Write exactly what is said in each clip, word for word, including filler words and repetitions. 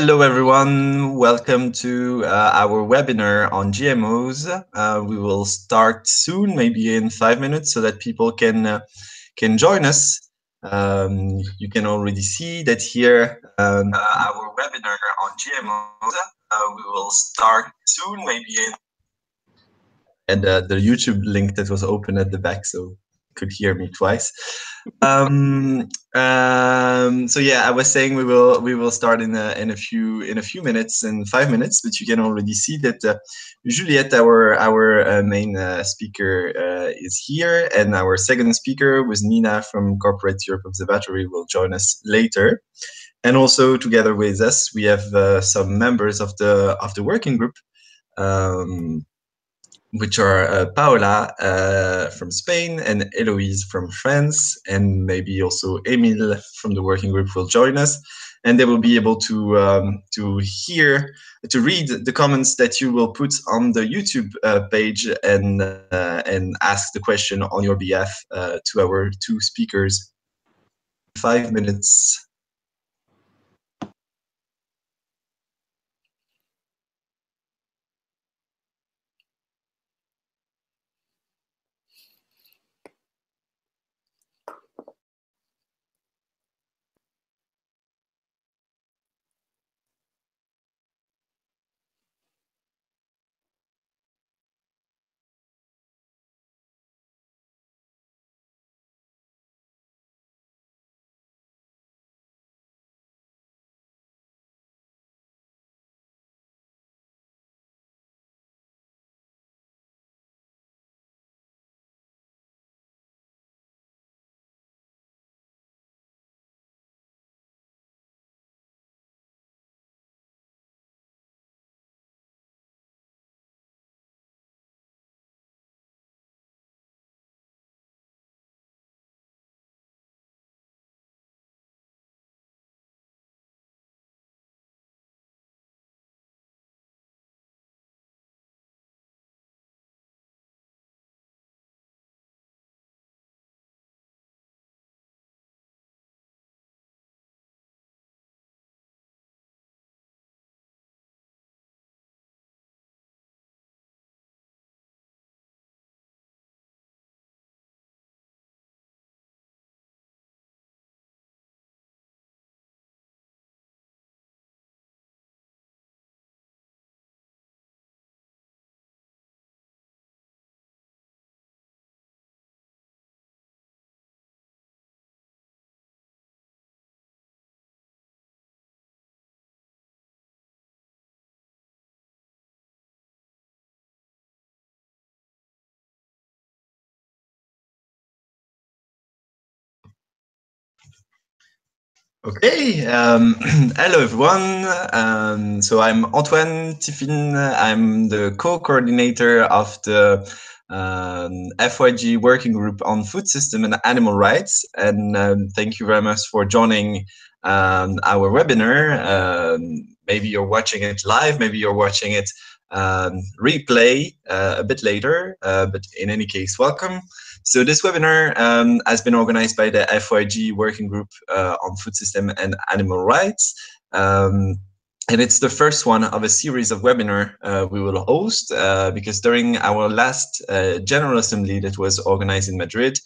Hello everyone, welcome to uh, our webinar on G M Os. Uh, we will start soon, maybe in five minutes, so that people can uh, can join us. Um, you can already see that here um, uh, our webinar on G M Os. Uh, we will start soon, maybe in and uh, the YouTube link that was open at the back, so could hear me twice. Um, um, so yeah, I was saying we will we will start in a in a few in a few minutes, in five minutes. But you can already see that uh, Juliette, our our uh, main uh, speaker, uh, is here, and our second speaker was Nina from Corporate Europe Observatory, will join us later. And also together with us, we have uh, some members of the of the working group. Um, which are uh, Paola uh, from Spain and Eloise from France, and maybe also Emile from the working group will join us, and they will be able to um, to hear, to read the comments that you will put on the YouTube uh, page and, uh, and ask the question on your behalf uh, to our two speakers. Five minutes. Okay, um, hello everyone. Um, so I'm Antoine Thiffin. I'm the co-coordinator of the um, F Y E G working group on food system and animal rights. And um, thank you very much for joining um, our webinar. Um, maybe you're watching it live, maybe you're watching it um, replay uh, a bit later, uh, but in any case, welcome. So this webinar um, has been organized by the F Y E G working group uh, on food system and animal rights. Um, and it's the first one of a series of webinars uh, we will host uh, because during our last uh, General Assembly that was organized in Madrid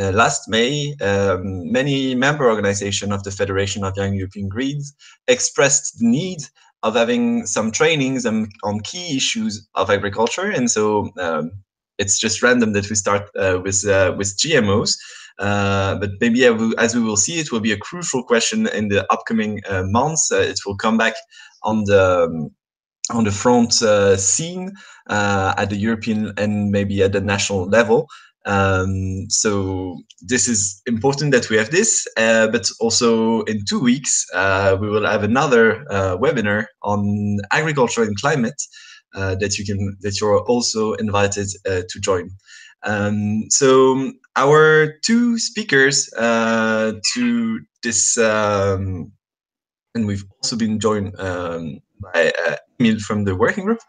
uh, last May, um, many member organizations of the Federation of Young European Greens expressed the need of having some trainings on, on key issues of agriculture. And so um, it's just random that we start uh, with uh, with G M Os, uh, but maybe as we will see, it will be a crucial question in the upcoming uh, months. Uh, it will come back on the um, on the front uh, scene uh, at the European and maybe at the national level. Um, so this is important that we have this, uh, but also in two weeks uh, we will have another uh, webinar on agriculture and climate. Uh, that you can, that you're also invited uh, to join. Um, so our two speakers uh, to this, um, and we've also been joined um, by uh, Emile from the working group.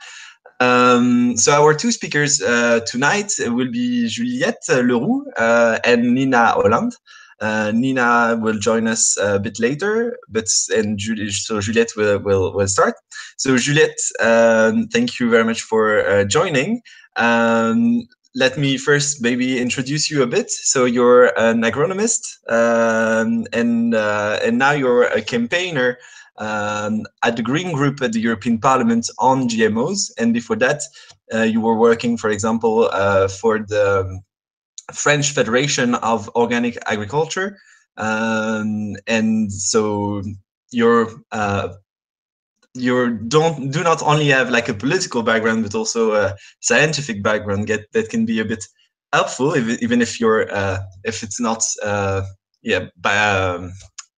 Um, so our two speakers uh, tonight will be Juliette Leroux uh, and Nina Holland. Uh, Nina will join us a bit later, but and Julie, so Juliette will, will, will start. So Juliette, um, thank you very much for uh, joining. Um, let me first maybe introduce you a bit. So you're an agronomist, um, and, uh, and now you're a campaigner um, at the Green Group at the European Parliament on G M Os. And before that, uh, you were working, for example, uh, for the French Federation of Organic Agriculture, um, and so you're uh, you don't do not only have like a political background but also a scientific background that that can be a bit helpful, if, even if you're uh, if it's not uh, yeah by um,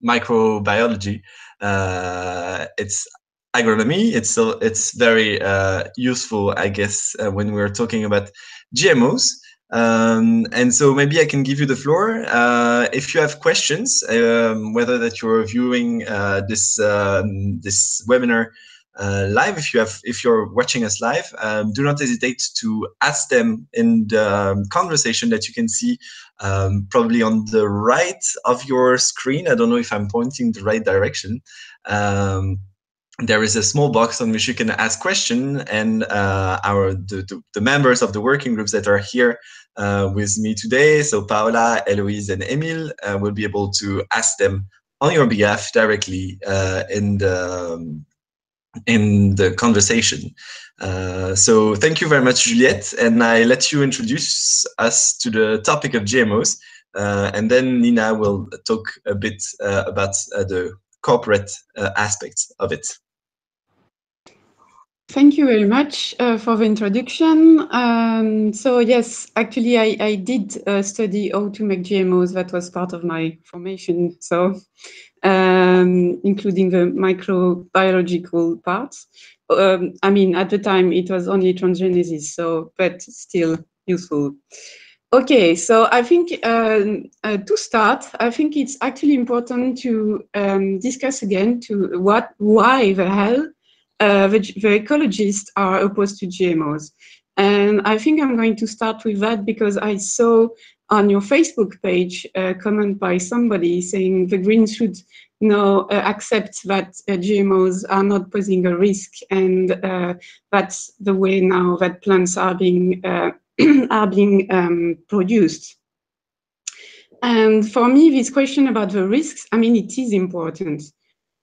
microbiology, uh, it's agronomy. It's still it's very uh, useful, I guess, uh, when we're talking about G M Os. Um, and so maybe I can give you the floor. Uh, if you have questions, um, whether that you're viewing uh, this um, this webinar uh, live, if you have, if you're watching us live, um, do not hesitate to ask them in the um, conversation that you can see um, probably on the right of your screen. I don't know if I'm pointing the right direction. Um, There is a small box on which you can ask questions, and uh, our the, the, the members of the working groups that are here uh, with me today, so Paola, Eloise, and Emile, uh, will be able to ask them on your behalf directly uh, in the um, in the conversation. Uh, so thank you very much, Juliette, and I let you introduce us to the topic of G M Os, uh, and then Nina will talk a bit uh, about uh, the corporate uh, aspects of it. Thank you very much uh, for the introduction. Um, so yes, actually I, I did uh, study how to make G M Os. That was part of my formation, so um, including the microbiological part. Um, I mean, at the time it was only transgenesis, so but still useful. Okay, so I think um, uh, to start, I think it's actually important to um, discuss again to what, why the hell Uh, the, the ecologists are opposed to G M Os. And I think I'm going to start with that because I saw on your Facebook page a comment by somebody saying the Greens should now uh, accept that uh, G M Os are not posing a risk, and uh, that's the way now that plants are being, uh, are being um, produced. And for me, this question about the risks, I mean, it is important.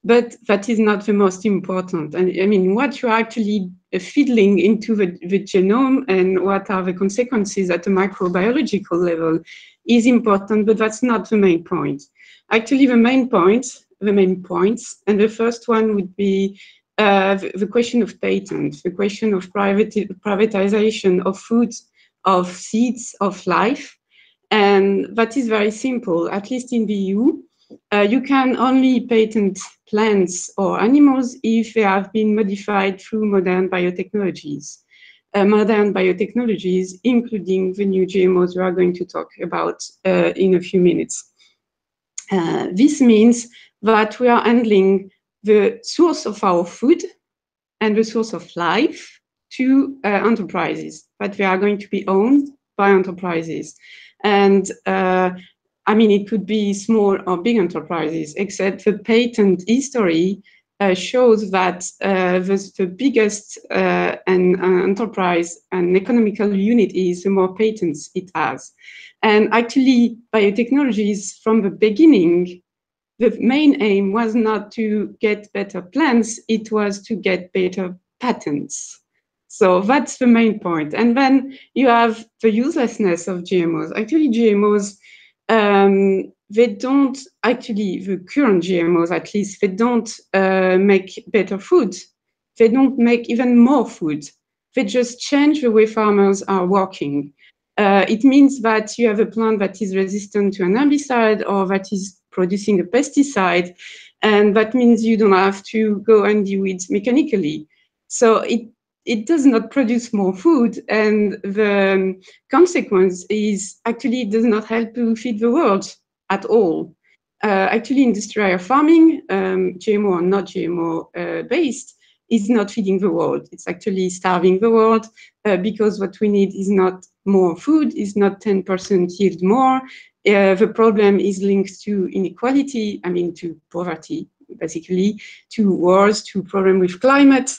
But that is not the most important. And I mean, what you're actually fiddling into the, the genome and what are the consequences at the microbiological level is important, but that's not the main point. Actually, the main point, the main points, and the first one would be uh, the, the question of patents, the question of private, privatization of food, of seeds, of life. And that is very simple, at least in the E U. Uh, you can only patent plants or animals if they have been modified through modern biotechnologies. Uh, modern biotechnologies, including the new G M Os we are going to talk about uh, in a few minutes. Uh, this means that we are handling the source of our food and the source of life to uh, enterprises, but they are going to be owned by enterprises. And uh, I mean, it could be small or big enterprises, except the patent history uh, shows that uh, the, the biggest uh, an, an enterprise and economical unit is, the more patents it has. And actually, biotechnologies from the beginning, the main aim was not to get better plants, it was to get better patents. So that's the main point. And then you have the uselessness of G M Os. Actually, G M Os, Um, they don't, actually, the current G M Os at least, they don't uh, make better food. They don't make even more food. They just change the way farmers are working. Uh, it means that you have a plant that is resistant to an herbicide or that is producing a pesticide, and that means you don't have to go and de-weed mechanically. So it It does not produce more food, and the consequence is actually it does not help to feed the world at all. Uh, actually, industrial farming, um, G M O or not G M O uh, based, is not feeding the world. It's actually starving the world uh, because what we need is not more food, is not ten percent yield more, Uh, the problem is linked to inequality, I mean to poverty, basically, to wars, to problem with climate,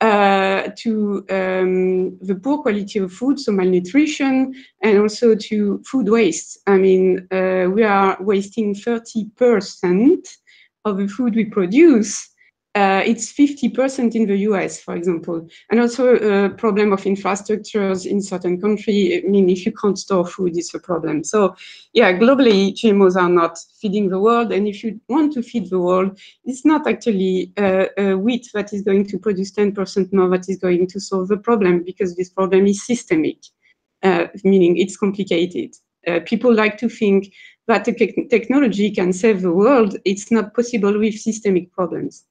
uh, to um, the poor quality of food, so malnutrition, and also to food waste. I mean, uh, we are wasting thirty percent of the food we produce. Uh, it's fifty percent in the U S, for example, and also a uh, problem of infrastructures in certain countries. I mean, if you can't store food, it's a problem. So, yeah, globally, G M Os are not feeding the world, and if you want to feed the world, it's not actually uh, uh, wheat that is going to produce ten percent more that is going to solve the problem, because this problem is systemic, uh, meaning it's complicated. Uh, people like to think that the technology can save the world. It's not possible with systemic problems.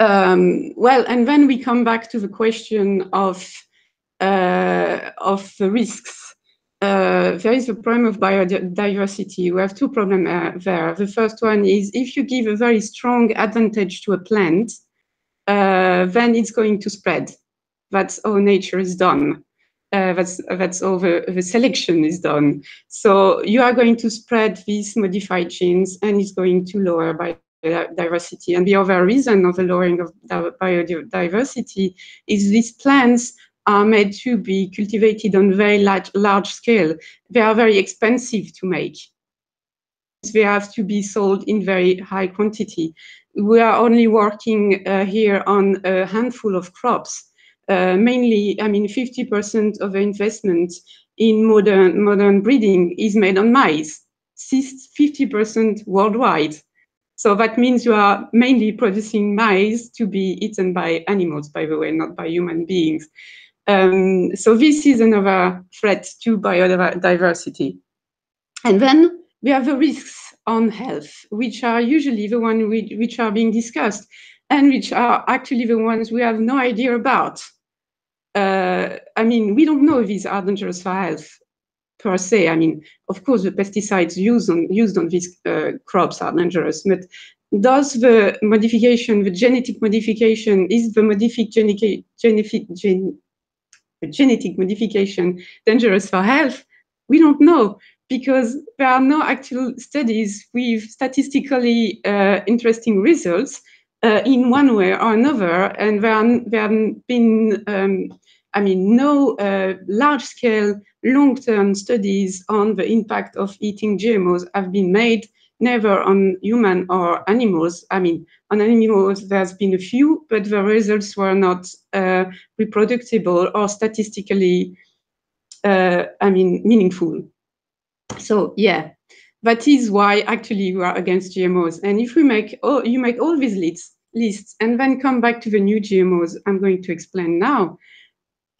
Um, well, and then we come back to the question of, uh, of the risks. Uh, there is a problem of biodiversity. We have two problems uh, there. The first one is if you give a very strong advantage to a plant, uh, then it's going to spread. That's how nature is done. Uh, that's, that's how the, the selection is done. So you are going to spread these modified genes, and it's going to lower biodiversity. Diversity. And the other reason of the lowering of biodiversity is these plants are made to be cultivated on very large, large scale. They are very expensive to make. They have to be sold in very high quantity. We are only working uh, here on a handful of crops. Uh, mainly, I mean, fifty percent of the investment in modern, modern breeding is made on maize, fifty percent worldwide. So that means you are mainly producing mice to be eaten by animals, by the way, not by human beings. Um, so this is another threat to biodiversity. And then we have the risks on health, which are usually the ones which are being discussed and which are actually the ones we have no idea about. Uh, I mean, we don't know if these are dangerous for health. Per se, I mean, of course, the pesticides used on used on these uh, crops are dangerous. But does the modification, the genetic modification, is the modific genic, genific, gen, the genetic modification dangerous for health? We don't know, because there are no actual studies with statistically uh, interesting results uh, in one way or another, and there are, there have been. Um, I mean, no uh, large-scale, long-term studies on the impact of eating G M Os have been made, never on human or animals. I mean, on animals, there's been a few, but the results were not uh, reproducible or statistically, uh, I mean, meaningful. So, yeah, that is why actually we are against G M Os. And if we make all, you make all these lists, lists and then come back to the new G M Os I'm going to explain now,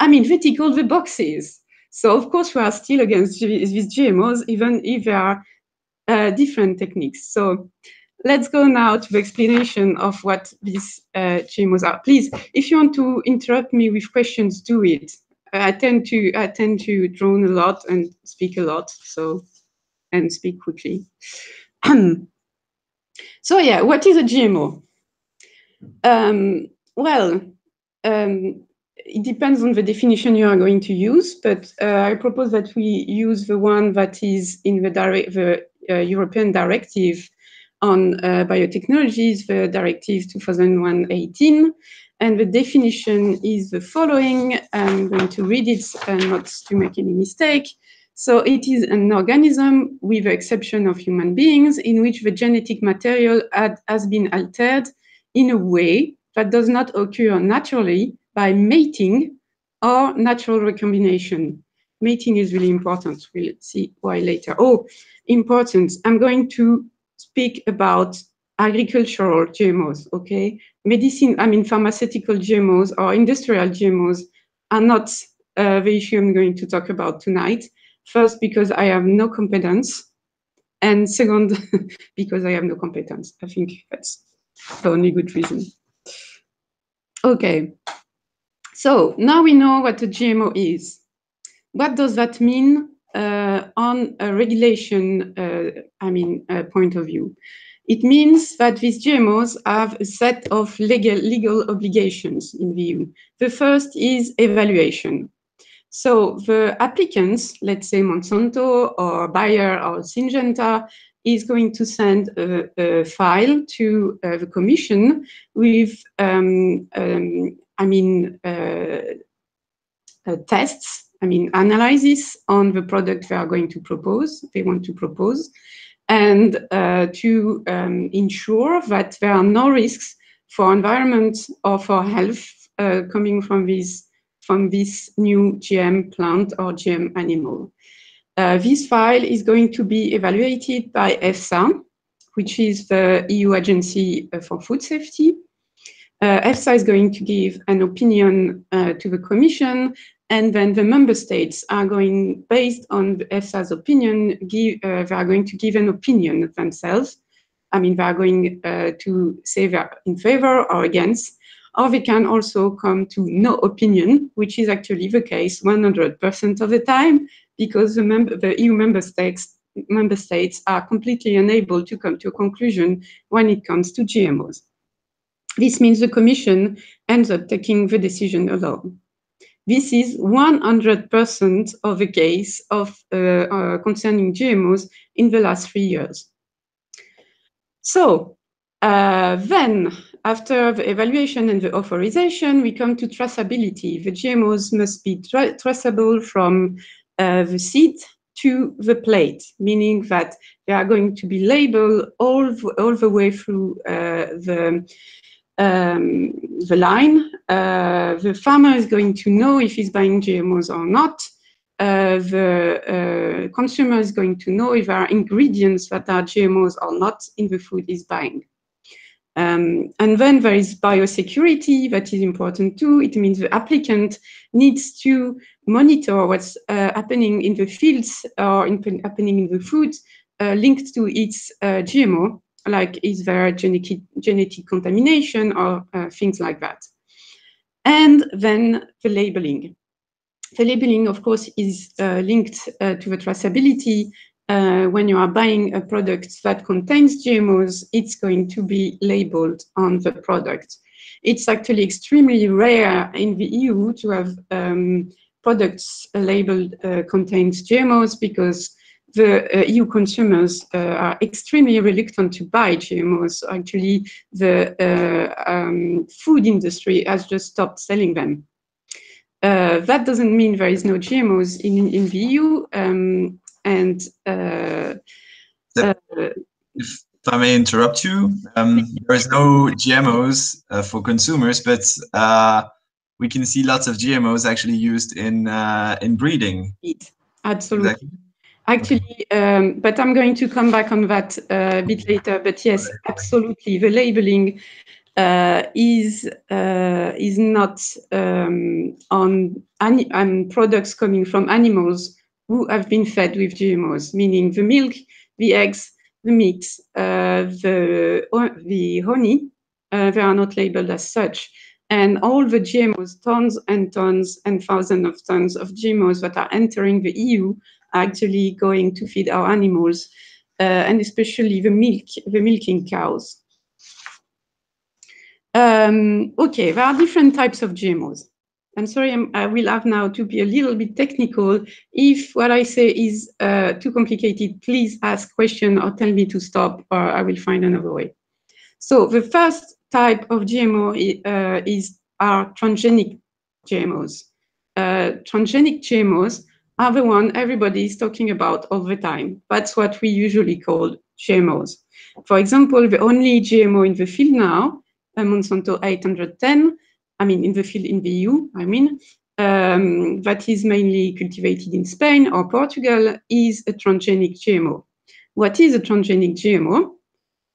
I mean, they tick all the boxes. So, of course, we are still against these G M Os, even if there are uh, different techniques. So, let's go now to the explanation of what these uh, G M Os are. Please, if you want to interrupt me with questions, do it. I tend to I tend to drone a lot and speak a lot, so and speak quickly. So, yeah, what is a G M O? Um, well. Um, It depends on the definition you are going to use, but uh, I propose that we use the one that is in the, direct, the uh, European Directive on uh, Biotechnologies, the Directive two thousand one eighteen, and the definition is the following. I'm going to read it uh, not to make any mistake. So it is an organism, with the exception of human beings, in which the genetic material had, has been altered in a way that does not occur naturally by mating or natural recombination. Mating is really important. We'll see why later. Oh, important. I'm going to speak about agricultural G M Os, okay? Medicine, I mean, pharmaceutical G M Os or industrial G M Os are not uh, the issue I'm going to talk about tonight. First, because I have no competence. And second, because I have no competence. I think that's the only good reason. Okay. So now we know what a G M O is. What does that mean uh, on a regulation, uh, I mean, uh, point of view? It means that these G M Os have a set of legal, legal obligations in the E U. The first is evaluation. So the applicants, let's say Monsanto or Bayer or Syngenta, is going to send a, a file to uh, the Commission with, um, um, I mean, uh, uh, tests, I mean, analysis on the product they are going to propose, they want to propose, and uh, to um, ensure that there are no risks for environment or for health uh, coming from these from this new G M plant or G M animal. Uh, this file is going to be evaluated by EFSA, which is the E U agency for food safety. Uh, EFSA is going to give an opinion uh, to the Commission, and then the member states are going, based on EFSA's opinion, give, uh, they are going to give an opinion themselves. I mean, they are going uh, to say they are in favor or against, or they can also come to no opinion, which is actually the case one hundred percent of the time, because the, member, the E U member states, member states are completely unable to come to a conclusion when it comes to G M Os. This means the Commission ends up taking the decision alone. This is one hundred percent of the case of, uh, uh, concerning G M Os in the last three years. So uh, then, after the evaluation and the authorization, we come to traceability. The G M Os must be tra traceable from uh, the seed to the plate, meaning that they are going to be labeled all, all the way through uh, the, um, the line. Uh, the farmer is going to know if he's buying G M Os or not. Uh, the uh, consumer is going to know if there are ingredients that are G M Os or not in the food he's buying. Um, and then there is biosecurity, that is important too. It means the applicant needs to monitor what's uh, happening in the fields or in, happening in the food uh, linked to its uh, G M O, like is there genetic, genetic contamination or uh, things like that. And then the labeling. The labeling, of course, is uh, linked uh, to the traceability. Uh, when you are buying a product that contains G M Os, it's going to be labeled on the product. It's actually extremely rare in the E U to have um, products labeled uh, contains G M Os, because the uh, E U consumers uh, are extremely reluctant to buy G M Os. Actually, the uh, um, food industry has just stopped selling them. Uh, that doesn't mean there is no G M Os in, in the E U. Um, And uh, uh, if I may interrupt you, um, there is no G M Os uh, for consumers, but uh, we can see lots of G M Os actually used in uh, in breeding. Absolutely, exactly. Actually, um, but I'm going to come back on that a bit later. But yes, absolutely, the labeling uh, is uh, is not um, on on products coming from animals who have been fed with G M Os, meaning the milk, the eggs, the meat, uh, the, the honey, uh, they are not labeled as such. And all the G M Os, tons and tons and thousands of tons of G M Os that are entering the E U are actually going to feed our animals, uh, and especially the milk, the milking cows. Um, okay, there are different types of G M Os. I'm sorry, I'm, I will have now to be a little bit technical. If what I say is uh, too complicated, please ask question or tell me to stop, or I will find another way. So the first type of G M O uh, is are transgenic G M Os. Uh, transgenic G M Os are the one everybody is talking about all the time. That's what we usually call G M Os. For example, the only G M O in the field now, Monsanto eight ten, I mean, in the field in the E U, I mean, um, that is mainly cultivated in Spain or Portugal, is a transgenic G M O. What is a transgenic G M O?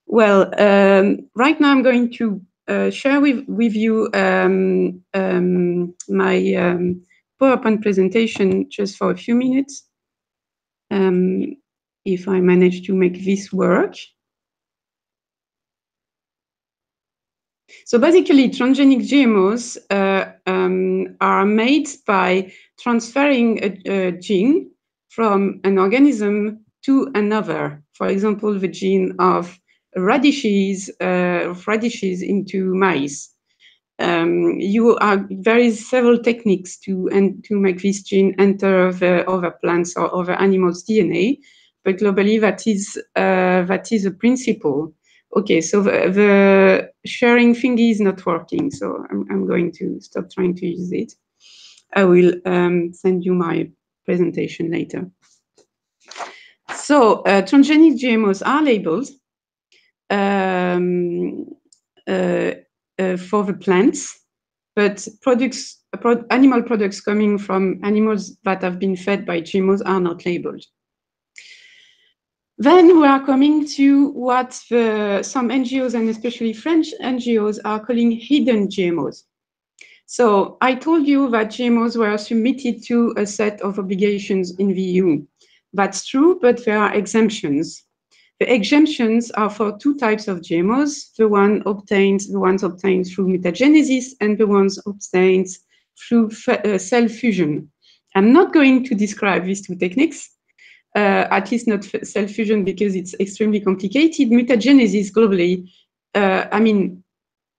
Well, um, right now I'm going to uh, share with, with you um, um, my um, PowerPoint presentation just for a few minutes, um, if I manage to make this work. So basically, transgenic G M Os uh, um, are made by transferring a, a gene from an organism to another. For example, the gene of radishes, uh, of radishes into mice. um, you are there is several techniques to and to make this gene enter the other plants or other animals' D N A, but globally that is uh, that is a principle. Okay, so the, the sharing thingy is not working, so I'm, I'm going to stop trying to use it. I will um, send you my presentation later. So uh, transgenic G M Os are labeled um, uh, uh, for the plants, but products, pro animal products coming from animals that have been fed by G M Os are not labeled. Then we are coming to what the, some N G Os and especially French N G Os are calling hidden G M Os. So I told you that G M Os were submitted to a set of obligations in the E U. That's true, but there are exemptions. The exemptions are for two types of G M Os, the, one obtained, the ones obtained through mutagenesis and the ones obtained through uh, cell fusion. I'm not going to describe these two techniques, uh, at least not cell fusion because it's extremely complicated. Mutagenesis globally, uh, I mean,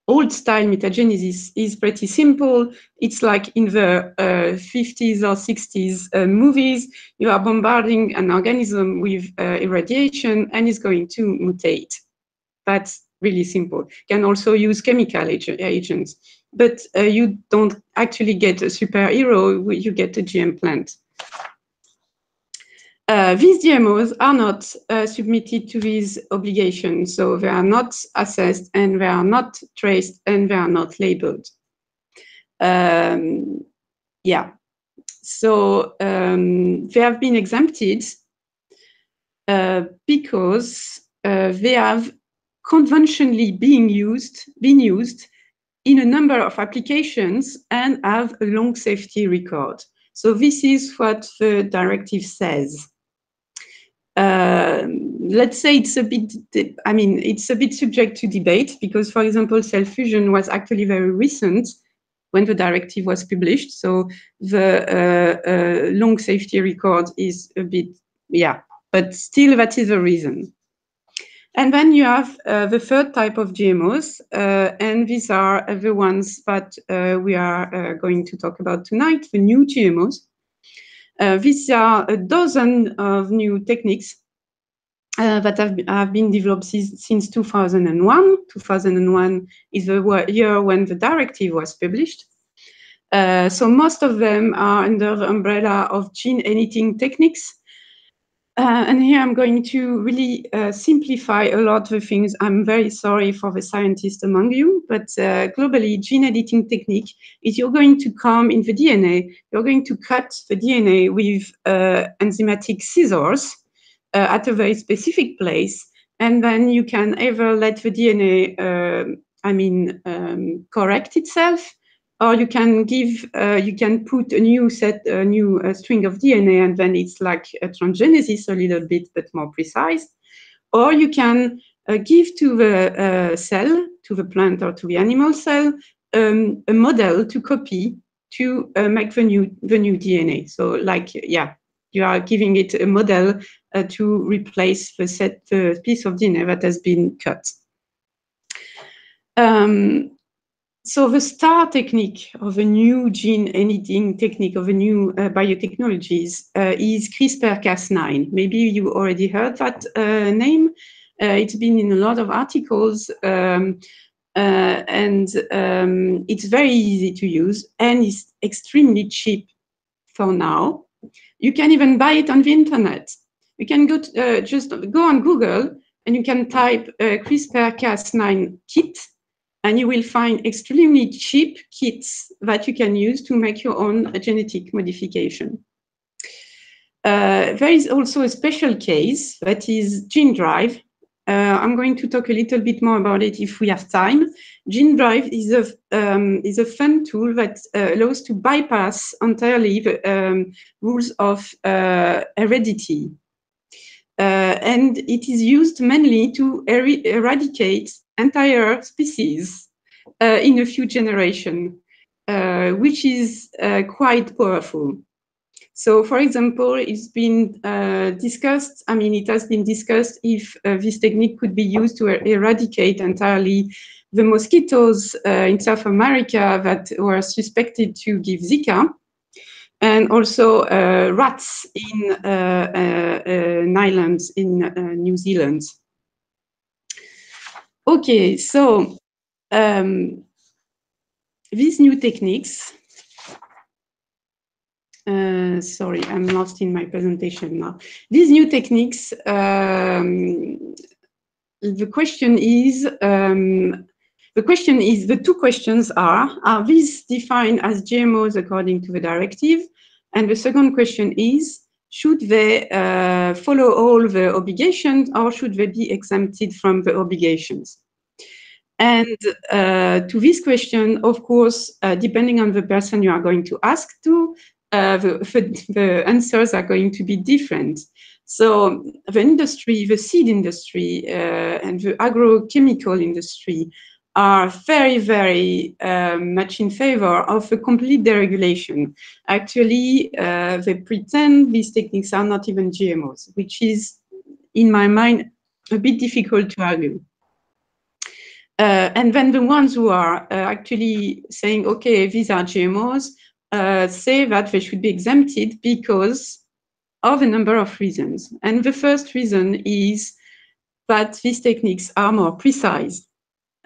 old style mutagenesis is pretty simple. It's like in the uh, fifties or sixties uh, movies, you are bombarding an organism with uh, irradiation and it's going to mutate. That's really simple. You can also use chemical ag- agents, but uh, you don't actually get a superhero, you get a G M plant. Uh, these G M Os are not uh, submitted to these obligations, so they are not assessed and they are not traced and they are not labeled. Um, yeah, so um, they have been exempted uh, because uh, they have conventionally been used, been used in a number of applications and have a long safety record. So this is what the directive says. Uh, let's say it's a bit, I mean, it's a bit subject to debate because, for example, cell fusion was actually very recent when the directive was published. So the uh, uh, long safety record is a bit, yeah, but still that is a reason. And then you have uh, the third type of G M Os, uh, and these are the ones that uh, we are uh, going to talk about tonight, the new G M Os. Uh, these are a dozen of new techniques uh, that have, have been developed since, since two thousand one. two thousand one is the year when the directive was published. Uh, so most of them are under the umbrella of gene editing techniques. Uh, and here I'm going to really uh, simplify a lot of things. I'm very sorry for the scientists among you, but uh, globally, gene editing technique is you're going to come in the D N A, you're going to cut the D N A with uh, enzymatic scissors uh, at a very specific place, and then you can either let the D N A, uh, I mean, um, correct itself, or you can give, uh, you can put a new set, a new uh, string of D N A, and then it's like a transgenesis a little bit, but more precise. Or you can uh, give to the uh, cell, to the plant or to the animal cell, um, a model to copy to uh, make the new, the new D N A. So like, yeah, you are giving it a model uh, to replace the set, the piece of D N A that has been cut. Um, So the star technique of a new gene editing technique of a new uh, biotechnologies uh, is CRISPR Cas nine. Maybe you already heard that uh, name. Uh, it's been in a lot of articles, um, uh, and um, it's very easy to use and it's extremely cheap for now. You can even buy it on the internet. You can go to, uh, just go on Google and you can type uh, CRISPR Cas nine kit. And you will find extremely cheap kits that you can use to make your own genetic modification. Uh, there is also a special case that is GeneDrive. Uh, I'm going to talk a little bit more about it if we have time. GeneDrive is a, um, is a fun tool that uh, allows to bypass entirely the um, rules of uh, heredity. Uh, and it is used mainly to er eradicate entire species uh, in a few generations, uh, which is uh, quite powerful. So, for example, it's been uh, discussed, I mean, it has been discussed if uh, this technique could be used to er eradicate entirely the mosquitoes uh, in South America that were suspected to give Zika, and also uh, rats in uh, uh, uh, an island in uh, New Zealand. Okay, so um, these new techniques, uh, sorry, I'm lost in my presentation now. These new techniques, um, the question is, um, the question is, the two questions are, are these defined as G M Os according to the directive? And the second question is, should they uh, follow all the obligations or should they be exempted from the obligations? And uh, to this question, of course, uh, depending on the person you are going to ask to, uh, the, the answers are going to be different. So the industry, the seed industry uh, and the agrochemical industry are very, very uh, much in favor of a complete deregulation. Actually, uh, they pretend these techniques are not even G M Os, which is, in my mind, a bit difficult to argue. Uh, and then the ones who are uh, actually saying, okay, these are G M Os, uh, say that they should be exempted because of a number of reasons. And the first reason is that these techniques are more precise.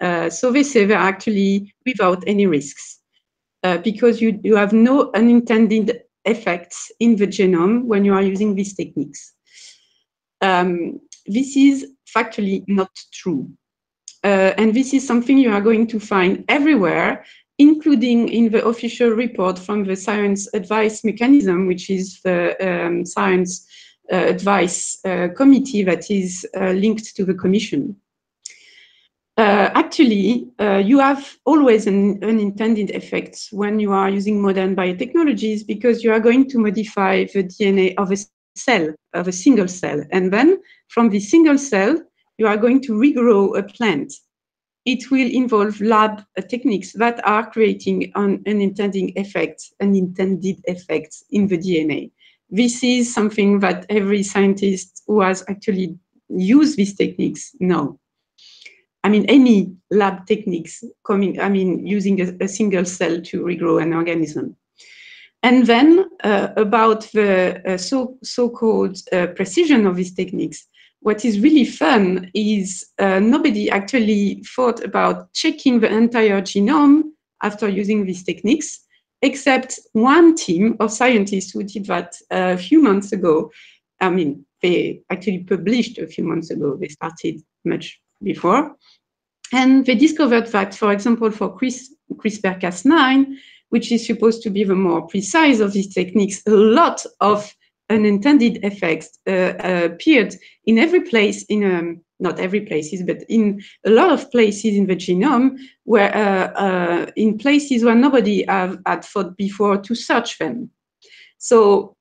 Uh, so they say they're actually without any risks uh, because you, you have no unintended effects in the genome when you are using these techniques. Um, this is factually not true. Uh, and this is something you are going to find everywhere, including in the official report from the Science Advice Mechanism, which is the um, Science uh, Advice uh, Committee that is uh, linked to the Commission. Uh, actually, uh, you have always an unintended effects when you are using modern biotechnologies because you are going to modify the D N A of a cell, of a single cell. And then from the single cell, you are going to regrow a plant. It will involve lab uh, techniques that are creating an unintended effects, unintended effects in the D N A. This is something that every scientist who has actually used these techniques knows. I mean, any lab techniques coming, I mean, using a, a single cell to regrow an organism. And then uh, about the uh, so, so-called uh, precision of these techniques, what is really fun is uh, nobody actually thought about checking the entire genome after using these techniques, except one team of scientists who did that uh, a few months ago. I mean, they actually published a few months ago, they started much before. And they discovered that, for example, for CRISPR Cas nine, which is supposed to be the more precise of these techniques, a lot of unintended effects uh, appeared in every place, in um, not every places, but in a lot of places in the genome, where uh, uh, in places where nobody have, had thought before to search them. So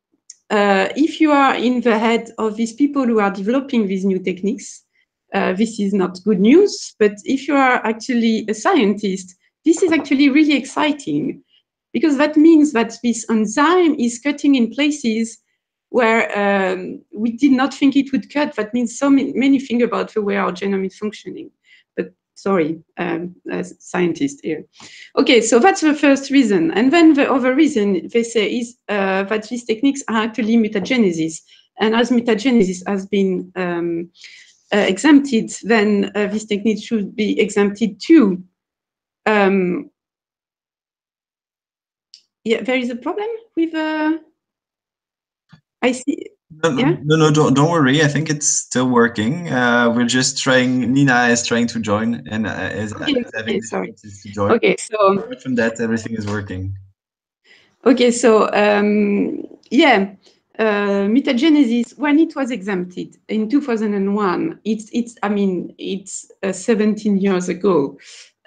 uh, if you are in the head of these people who are developing these new techniques, Uh, this is not good news, but if you are actually a scientist, this is actually really exciting because that means that this enzyme is cutting in places where um, we did not think it would cut. That means so many things about the way our genome is functioning. But sorry, um, a scientist here. Okay, so that's the first reason. And then the other reason they say is uh, that these techniques are actually mutagenesis. And as mutagenesis has been um, Uh, exempted, then uh, this technique should be exempted too. Um, yeah, there is a problem with. Uh, I see. No, yeah? no, no, don't don't worry. I think it's still working. Uh, we're just trying. Nina is trying to join, and uh, is, okay, is having okay, sorry. To join. Okay, so apart from that, everything is working. Okay, so um, yeah. Uh, mutagenesis, when it was exempted in two thousand one, it's, it's I mean, it's uh, seventeen years ago.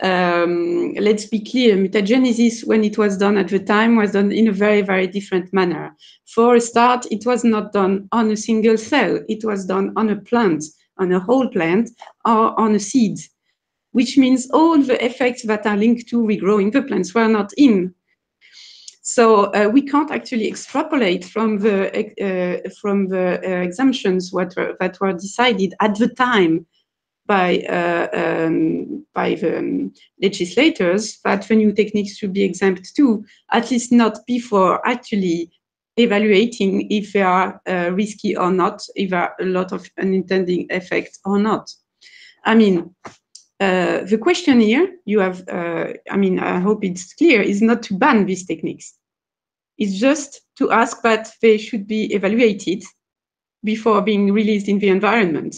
Um, let's be clear, mutagenesis, when it was done at the time, was done in a very, very different manner. For a start, it was not done on a single cell. It was done on a plant, on a whole plant, or on a seed, which means all the effects that are linked to regrowing the plants were not in. So uh, we can't actually extrapolate from the uh, from the uh, exemptions what were, that were decided at the time. by, uh, um, by the um, legislators that the new techniques should be exempt too, at least not before actually evaluating if they are uh, risky or not, if there are a lot of unintended effects or not. I mean, uh, the question here you have, uh, I mean, I hope it's clear, is not to ban these techniques. It's just to ask that they should be evaluated before being released in the environment,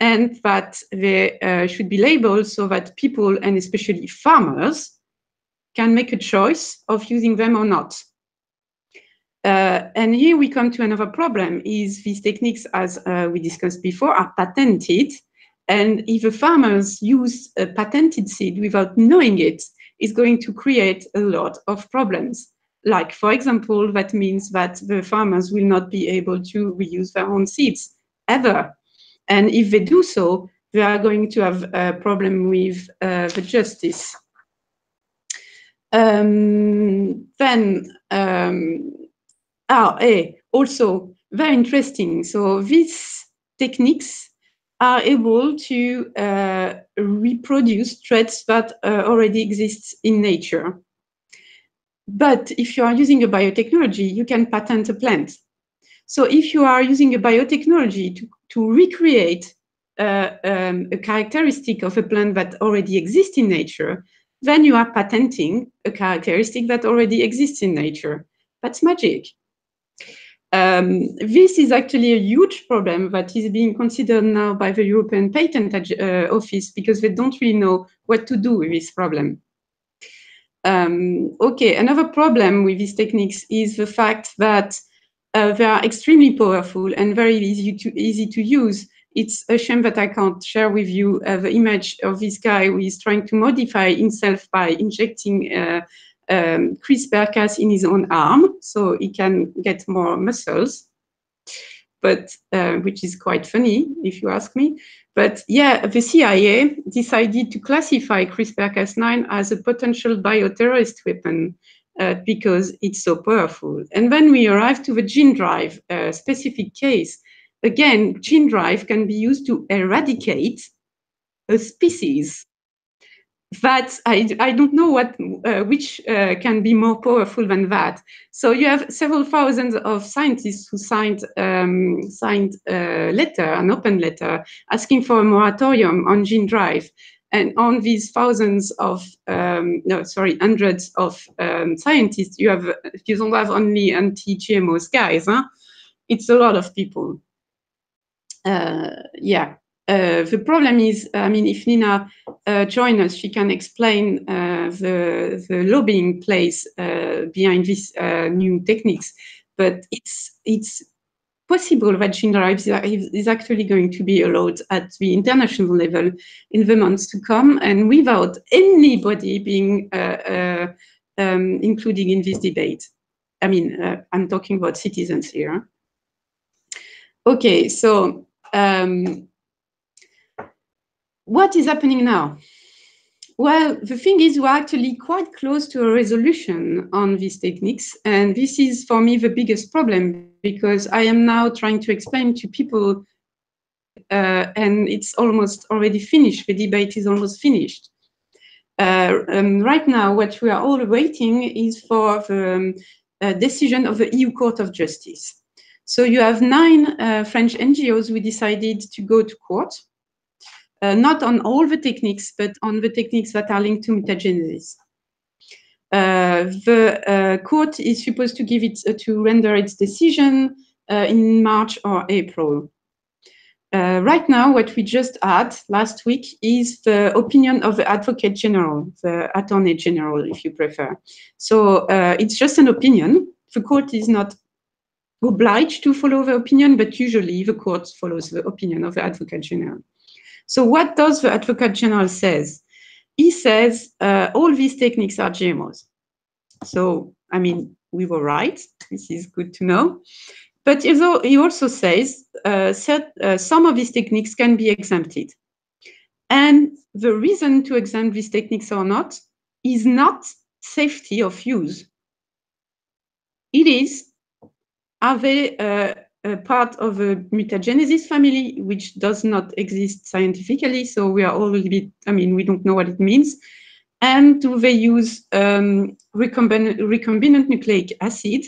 and that they uh, should be labeled so that people, and especially farmers, can make a choice of using them or not. Uh, and here we come to another problem, is these techniques, as uh, we discussed before, are patented. And if the farmers use a patented seed without knowing it, it's going to create a lot of problems. Like, for example, that means that the farmers will not be able to reuse their own seeds ever. And if they do so, they are going to have a problem with uh, the justice. Um, then, um, oh, hey, also, very interesting. So these techniques are able to uh, reproduce traits that uh, already exist in nature. But if you are using a biotechnology, you can patent a plant. So if you are using a biotechnology to, to recreate uh, um, a characteristic of a plant that already exists in nature, then you are patenting a characteristic that already exists in nature. That's magic. Um, this is actually a huge problem that is being considered now by the European Patent uh, Office, because they don't really know what to do with this problem. Um, okay, another problem with these techniques is the fact that uh, they are extremely powerful and very easy to, easy to use. It's a shame that I can't share with you uh, the image of this guy who is trying to modify himself by injecting uh, Um, CRISPR-Cas in his own arm, so he can get more muscles, but uh, which is quite funny if you ask me. But yeah, the C I A decided to classify CRISPR-Cas nine as a potential bioterrorist weapon uh, because it's so powerful. And when we arrive to the GeneDrive uh, specific case, again, GeneDrive can be used to eradicate a species. That I, I don't know what uh, which uh, can be more powerful than that. So you have several thousands of scientists who signed um, signed a letter, an open letter, asking for a moratorium on GeneDrive, and on these thousands of um, no, sorry, hundreds of um, scientists, you have you don't have only anti-G M Os guys, huh? It's a lot of people. Uh, yeah. Uh, the problem is, I mean, if Nina uh, joins us, she can explain uh, the, the lobbying plays uh, behind these uh, new techniques. But it's, it's possible that GeneDrive is actually going to be allowed at the international level in the months to come, and without anybody being uh, uh, um, included in this debate. I mean, uh, I'm talking about citizens here. Okay, so... Um, what is happening now? Well, the thing is, we're actually quite close to a resolution on these techniques. And this is, for me, the biggest problem, because I am now trying to explain to people, uh, and it's almost already finished. The debate is almost finished. Uh, um, right now, what we are all waiting is for the um, uh, decision of the E U Court of Justice. So you have nine uh, French N G Os who decided to go to court. Uh, not on all the techniques, but on the techniques that are linked to mutagenesis. Uh, the uh, court is supposed to give it uh, to render its decision uh, in March or April. Uh, right now, what we just had last week is the opinion of the Advocate General, the Attorney General, if you prefer. So uh, it's just an opinion. The court is not obliged to follow the opinion, but usually the court follows the opinion of the Advocate General. So what does the Advocate General says? He says uh, all these techniques are G M Os. So, I mean, we were right. This is good to know. But he also says uh, set, uh, some of these techniques can be exempted. And the reason to exempt these techniques or not is not safety of use. It is, are they uh, a part of a mutagenesis family, which does not exist scientifically. So we are all a bit, I mean, we don't know what it means. And do they use um, recombinant, recombinant nucleic acid?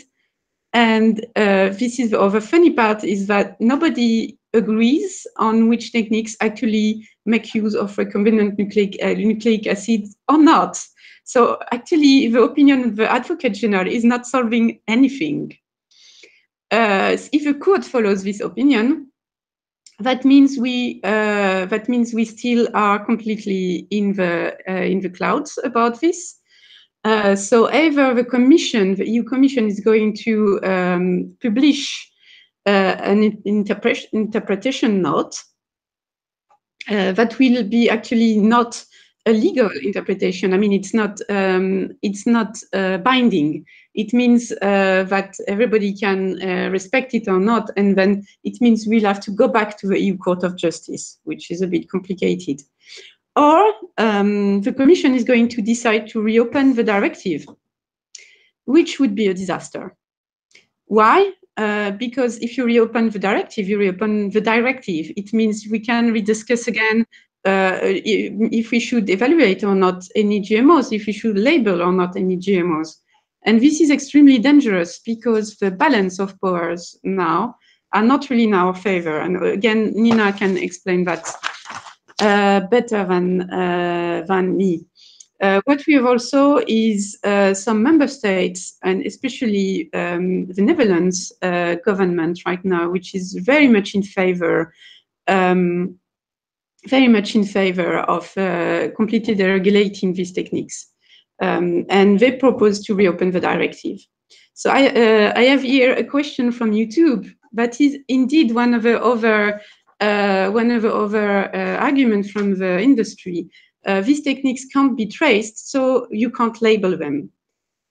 And uh, this is the other funny part, is that nobody agrees on which techniques actually make use of recombinant nucleic, uh, nucleic acid or not. So actually, the opinion of the Advocate General is not solving anything. Uh, if a court follows this opinion, that means we uh, that means we still are completely in the uh, in the clouds about this. Uh, so either the Commission, the E U Commission, is going to um, publish uh, an interpre interpretation note uh, that will be actually not a legal interpretation. I mean, it's not um, it's not uh, binding. It means uh, that everybody can uh, respect it or not, and then it means we'll have to go back to the E U Court of Justice, which is a bit complicated. Or um, the Commission is going to decide to reopen the directive, which would be a disaster. Why? Uh, because if you reopen the directive, you reopen the directive. It means we can rediscuss again uh, if we should evaluate or not any G M Os, if we should label or not any G M Os. And this is extremely dangerous because the balance of powers now are not really in our favor. And again, Nina can explain that uh, better than, uh, than me. Uh, what we have also is uh, some member states, and especially um, the Netherlands uh, government right now, which is very much in favor, um, very much in favor of uh, completely deregulating these techniques. Um, and they propose to reopen the directive. So I, uh, I have here a question from YouTube. That is indeed one of the other, uh, one of the other uh, arguments from the industry. Uh, these techniques can't be traced, so you can't label them.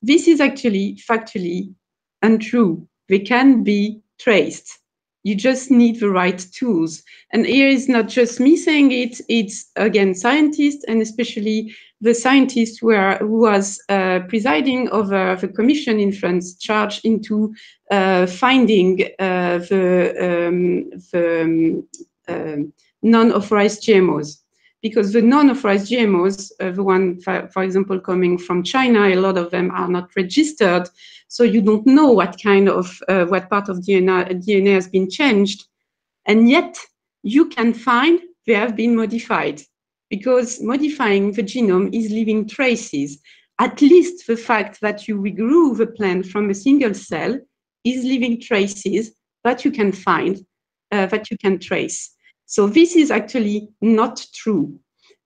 This is actually factually untrue. They can be traced. You just need the right tools. And here is not just me saying it, it's again scientists, and especially the scientist who, are, who was uh, presiding over the commission in France, charged into uh, finding uh, the, um, the um, non-authorized G M Os. Because the non-authorized G M Os, uh, the one, for, for example, coming from China, a lot of them are not registered. So you don't know what kind of, uh, what part of D N A, D N A has been changed. And yet you can find they have been modified, because modifying the genome is leaving traces. At least the fact that you regrew the plant from a single cell is leaving traces that you can find, uh, that you can trace. So this is actually not true.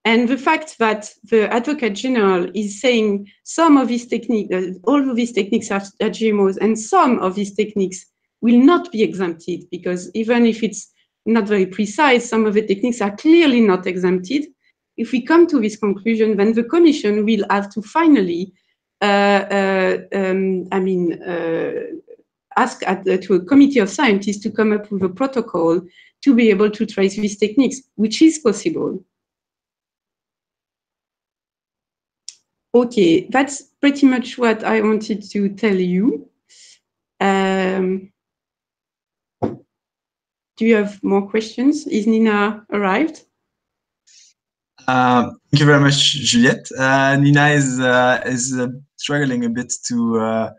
And the fact that the Advocate General is saying some of these techniques, uh, all of these techniques are, are G M Os, and some of these techniques will not be exempted, because even if it's not very precise, some of the techniques are clearly not exempted. If we come to this conclusion, then the Commission will have to finally, uh, uh, um, I mean, uh, ask at, uh, to a committee of scientists to come up with a protocol to be able to trace these techniques, which is possible. Okay, that's pretty much what I wanted to tell you. Um, do you have more questions? Is Nina arrived? Uh, thank you very much, Juliette. Uh, Nina is uh, is uh, struggling a bit to uh,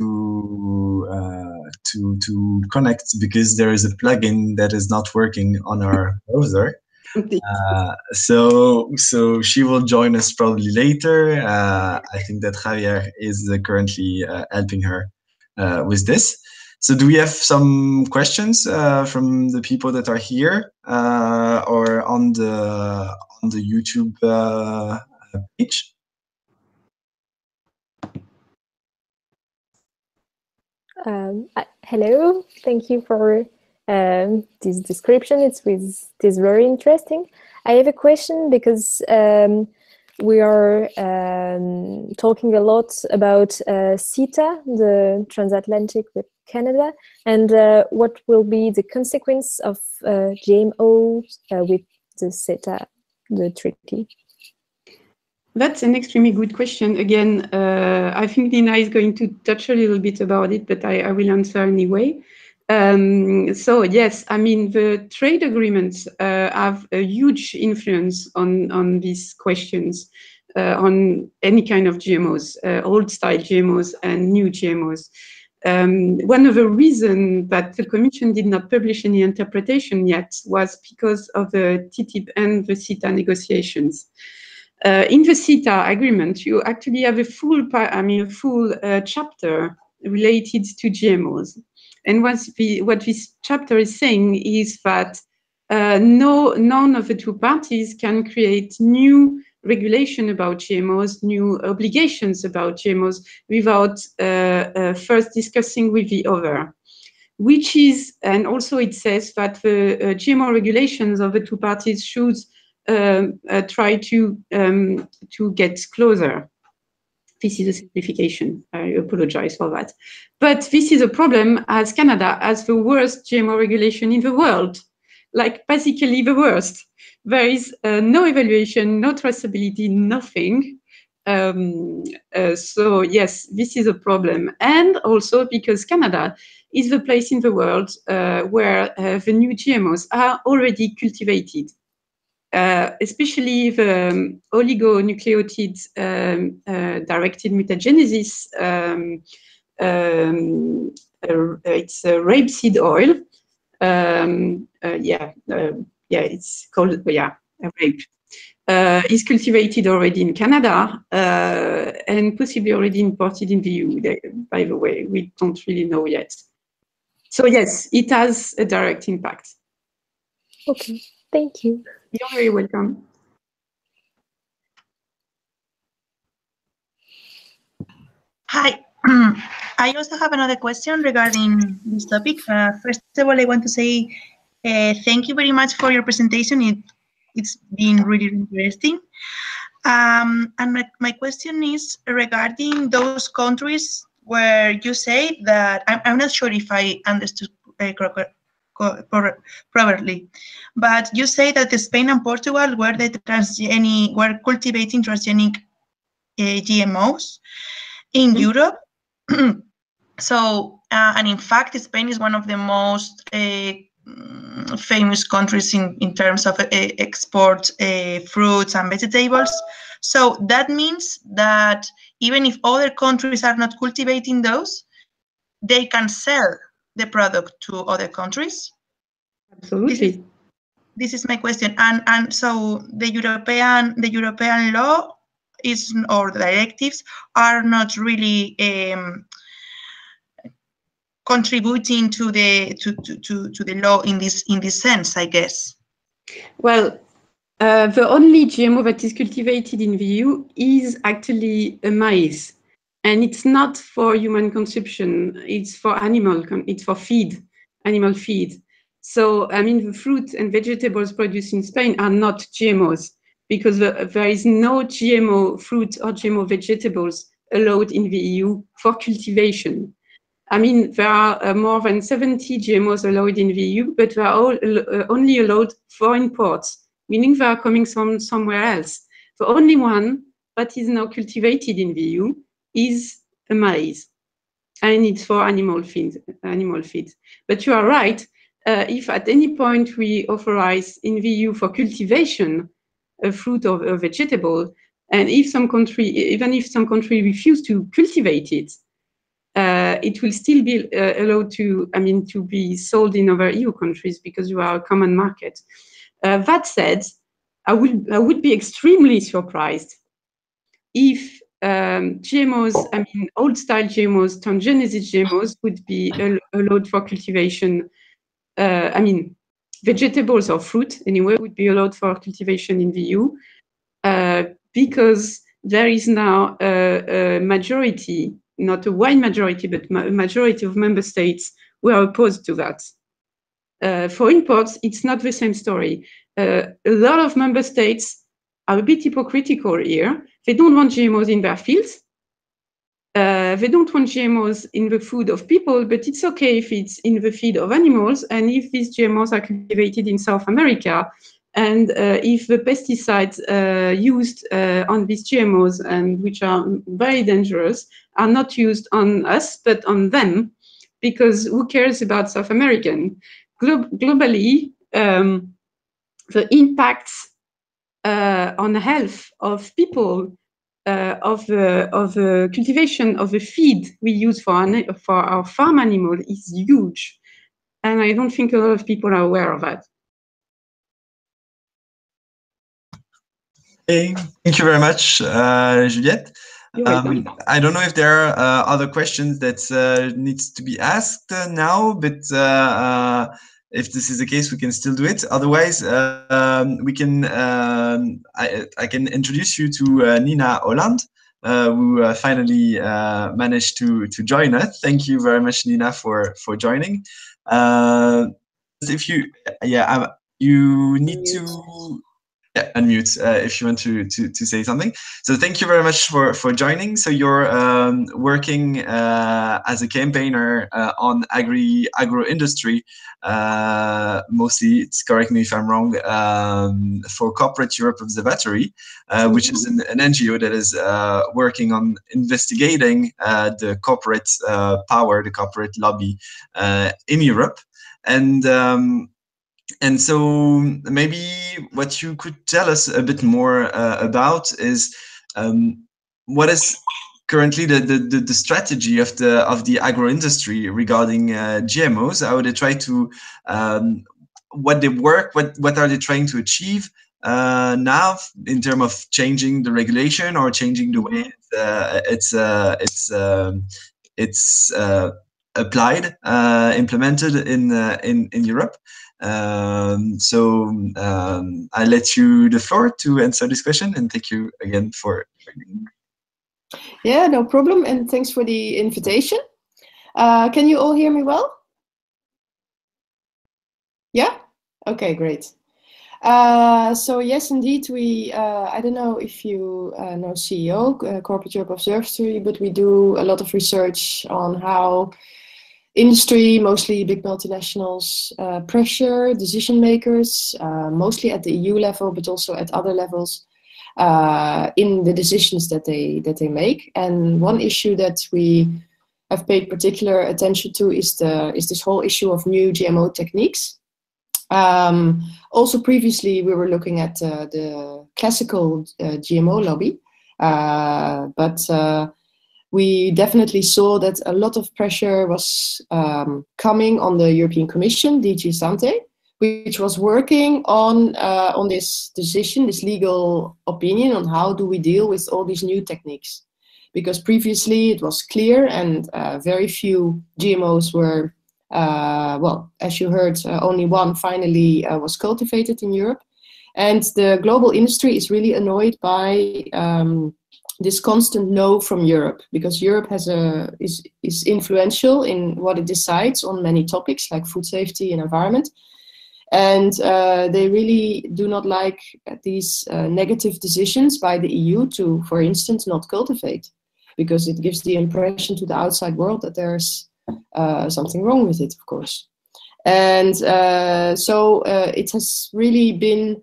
to uh, to to connect, because there is a plugin that is not working on our browser. Uh, so so she will join us probably later. Uh, I think that Javier is uh, currently uh, helping her uh, with this. So do we have some questions uh, from the people that are here uh, or on the on the YouTube uh, page? Um, uh, hello, thank you for um, this description. It's was, it is very interesting. I have a question, because um, we are um, talking a lot about uh, CETA, the transatlantic with Canada, and uh, what will be the consequence of uh, G M Os uh, with the CETA, the treaty? That's an extremely good question. Again, uh, I think Nina is going to touch a little bit about it, but I, I will answer anyway. Um, so yes, I mean, the trade agreements uh, have a huge influence on, on these questions, uh, on any kind of G M Os, uh, old style G M Os and new G M Os. Um, one of the reasons that the Commission did not publish any interpretation yet was because of the T T I P and the CETA negotiations. Uh, in the CETA agreement, you actually have a full, I mean, a full uh, chapter related to G M Os. And once we, what this chapter is saying is that uh, no, none of the two parties can create new regulation about G M Os, new obligations about G M Os, without uh, uh, first discussing with the other. Which is, and also it says that the uh, G M O regulations of the two parties should uh, uh, try to um, to get closer. This is a simplification, I apologize for that. But this is a problem, as Canada has the worst G M O regulation in the world, like basically the worst. There is uh, no evaluation, no traceability, nothing. Um, uh, so yes, this is a problem. And also because Canada is the place in the world uh, where uh, the new G M Os are already cultivated. Uh, especially the um, oligonucleotide um, uh, directed mutagenesis, um, um, uh, it's uh, rapeseed oil. Um, uh, yeah, uh, yeah, it's called, yeah, rape. Uh, is cultivated already in Canada uh, and possibly already imported in the E U, by the way. We don't really know yet. So yes, it has a direct impact. Okay, thank you. You're very welcome. Hi. I also have another question regarding this topic. Uh, first of all, I want to say uh, thank you very much for your presentation. It, it's been really interesting. Um, and my, my question is regarding those countries where you say that, I'm, I'm not sure if I understood uh, correctly. Probably, but you say that Spain and Portugal were the transgenic were cultivating transgenic uh, G M Os in Europe. So, uh, and in fact, Spain is one of the most uh, famous countries in in terms of uh, export uh, fruits and vegetables. So that means that even if other countries are not cultivating those, they can sell the product to other countries? Absolutely. This is, this is my question. And and so the European the European law is or directives are not really um, contributing to the to, to, to, to the law in this in this sense, I guess. Well, uh, the only G M O that is cultivated in the E U is actually a maize. And it's not for human consumption, it's for animal, it's for feed, animal feed. So, I mean, the fruit and vegetables produced in Spain are not G M Os, because there is no G M O fruit or G M O vegetables allowed in the E U for cultivation. I mean, there are more than seventy G M Os allowed in the E U, but they are all, uh, only allowed for imports, meaning they are coming from somewhere else. The only one that is now cultivated in the E U is a maize, and it's for animal feed. Animal feed. But you are right. Uh, if at any point we authorize in the E U for cultivation a fruit or a vegetable, and if some country, even if some country refuse to cultivate it, uh, it will still be uh, allowed to, I mean, to be sold in other E U countries because you are a common market. Uh, that said, I would I would be extremely surprised if Um, G M Os, I mean, old-style G M Os, transgenic G M Os would be al allowed for cultivation. Uh, I mean, vegetables or fruit, anyway, would be allowed for cultivation in the E U uh, because there is now a, a majority, not a wide majority, but ma a majority of member states who are opposed to that. Uh, for imports, it's not the same story. Uh, a lot of member states are a bit hypocritical here. They don't want G M Os in their fields. Uh, they don't want G M Os in the food of people, but it's okay if it's in the feed of animals, and if these G M Os are cultivated in South America, and uh, if the pesticides uh, used uh, on these G M Os, and which are very dangerous, are not used on us, but on them, because who cares about South American? Glo globally, um, the impacts uh, on the health of people, uh, of the of the cultivation of the feed we use for our, for our farm animal is huge, and I don't think a lot of people are aware of that. Hey, thank you very much, uh, Juliette. Um, I don't know if there are uh, other questions that uh, needs to be asked uh, now, but uh, uh, if this is the case, we can still do it. Otherwise, uh, um, we can. Um, I, I can introduce you to uh, Nina Holland, uh, who uh, finally uh, managed to to join us. Thank you very much, Nina, for for joining. Uh, if you, yeah, um, you need to. Yeah, unmute uh, if you want to, to to say something. So thank you very much for for joining. So you're um, working uh, as a campaigner uh, on agri agro industry, uh, mostly. It's, correct me if I'm wrong. Um, for Corporate Europe Observatory, uh, which is an, an N G O that is uh, working on investigating uh, the corporate uh, power, the corporate lobby uh, in Europe, and. Um, And so maybe what you could tell us a bit more uh, about is um, what is currently the, the, the strategy of the of the agro industry regarding uh, G M Os, how they try to, um, what they work, what, what are they trying to achieve uh, now in terms of changing the regulation or changing the way it's, uh, it's, uh, it's, um, it's uh, applied, uh, implemented in, uh, in, in Europe. Um, so um, I let you the floor to answer this question, and thank you again for. Yeah, no problem, and thanks for the invitation. Uh, can you all hear me well? Yeah? Okay, great. Uh, so yes, indeed, we, uh, I don't know if you uh, know C E O, uh, Corporate Europe Observatory, but we do a lot of research on how industry, mostly big multinationals, uh, pressure decision makers, uh, mostly at the E U level, but also at other levels, uh, in the decisions that they that they make. And one issue that we have paid particular attention to is the is this whole issue of new G M O techniques. Um, also, previously we were looking at uh, the classical uh, G M O lobby, uh, but. Uh, We definitely saw that a lot of pressure was um, coming on the European Commission, D G Santé, which was working on uh, on this decision, this legal opinion on how do we deal with all these new techniques. Because previously it was clear, and uh, very few G M Os were, uh, well, as you heard, uh, only one finally uh, was cultivated in Europe. And the global industry is really annoyed by um, this constant no from Europe, because Europe has a is is influential in what it decides on many topics like food safety and environment, and uh, they really do not like these uh, negative decisions by the E U to, for instance, not cultivate, because it gives the impression to the outside world that there's uh, something wrong with it, of course, and uh, so uh, it has really been.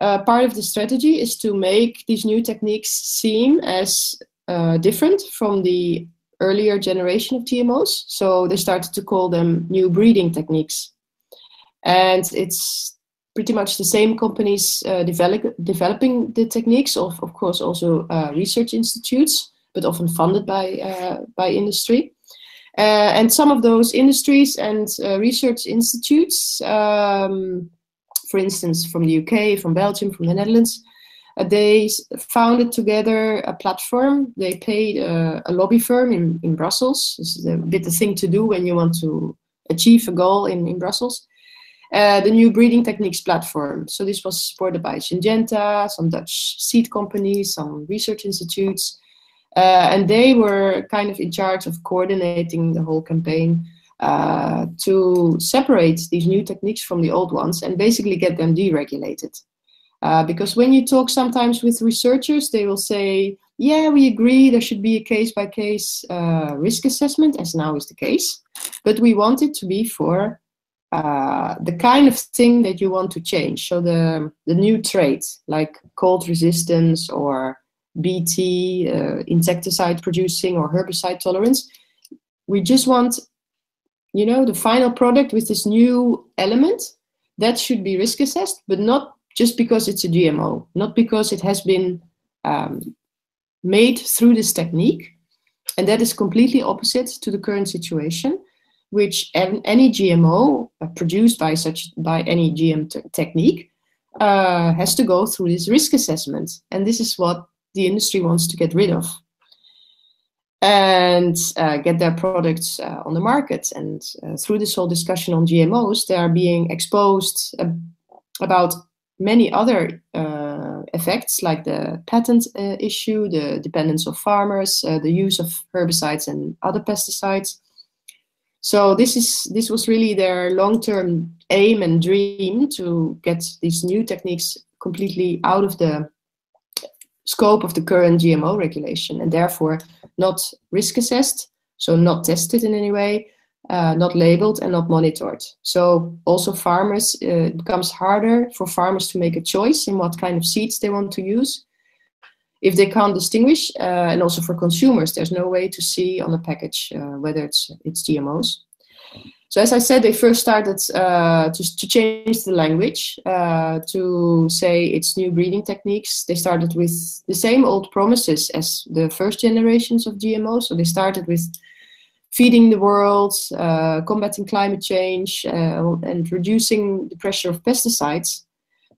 Uh, part of the strategy is to make these new techniques seem as uh, different from the earlier generation of G M Os. So they started to call them new breeding techniques. And it's pretty much the same companies uh, develop, developing the techniques, of, of course also uh, research institutes, but often funded by, uh, by industry. Uh, and some of those industries and uh, research institutes, um, for instance, from the U K, from Belgium, from the Netherlands, uh, they founded together a platform. They paid uh, a lobby firm in, in Brussels. This is a bit the thing to do when you want to achieve a goal in, in Brussels. Uh, the new breeding techniques platform. So this was supported by Syngenta, some Dutch seed companies, some research institutes. Uh, and they were kind of in charge of coordinating the whole campaign. Uh, to separate these new techniques from the old ones and basically get them deregulated. Uh, because when you talk sometimes with researchers, they will say, yeah, we agree there should be a case-by-case uh, risk assessment, as now is the case, but we want it to be for uh, the kind of thing that you want to change. So the, the new traits, like cold resistance or B T, uh, insecticide producing or herbicide tolerance, we just want you know, the final product with this new element, that should be risk assessed, but not just because it's a G M O, not because it has been um, made through this technique. And that is completely opposite to the current situation, which any G M O produced by such by any G M te technique uh, has to go through this risk assessment. And this is what the industry wants to get rid of and uh, get their products uh, on the market. And uh, through this whole discussion on G M Os, they are being exposed uh, about many other uh, effects, like the patent uh, issue, the dependence of farmers, uh, the use of herbicides and other pesticides. So this is this was really their long-term aim and dream, to get these new techniques completely out of the scope of the current G M O regulation, and therefore not risk assessed, so not tested in any way, uh, not labeled and not monitored. So also farmers, uh, it becomes harder for farmers to make a choice in what kind of seeds they want to use if they can't distinguish, uh, and also for consumers, there's no way to see on the package uh, whether it's, it's G M Os. So as I said, they first started uh, to, to change the language, uh, to say it's new breeding techniques. They started with the same old promises as the first generations of G M Os. So they started with feeding the world, uh, combating climate change, uh, and reducing the pressure of pesticides.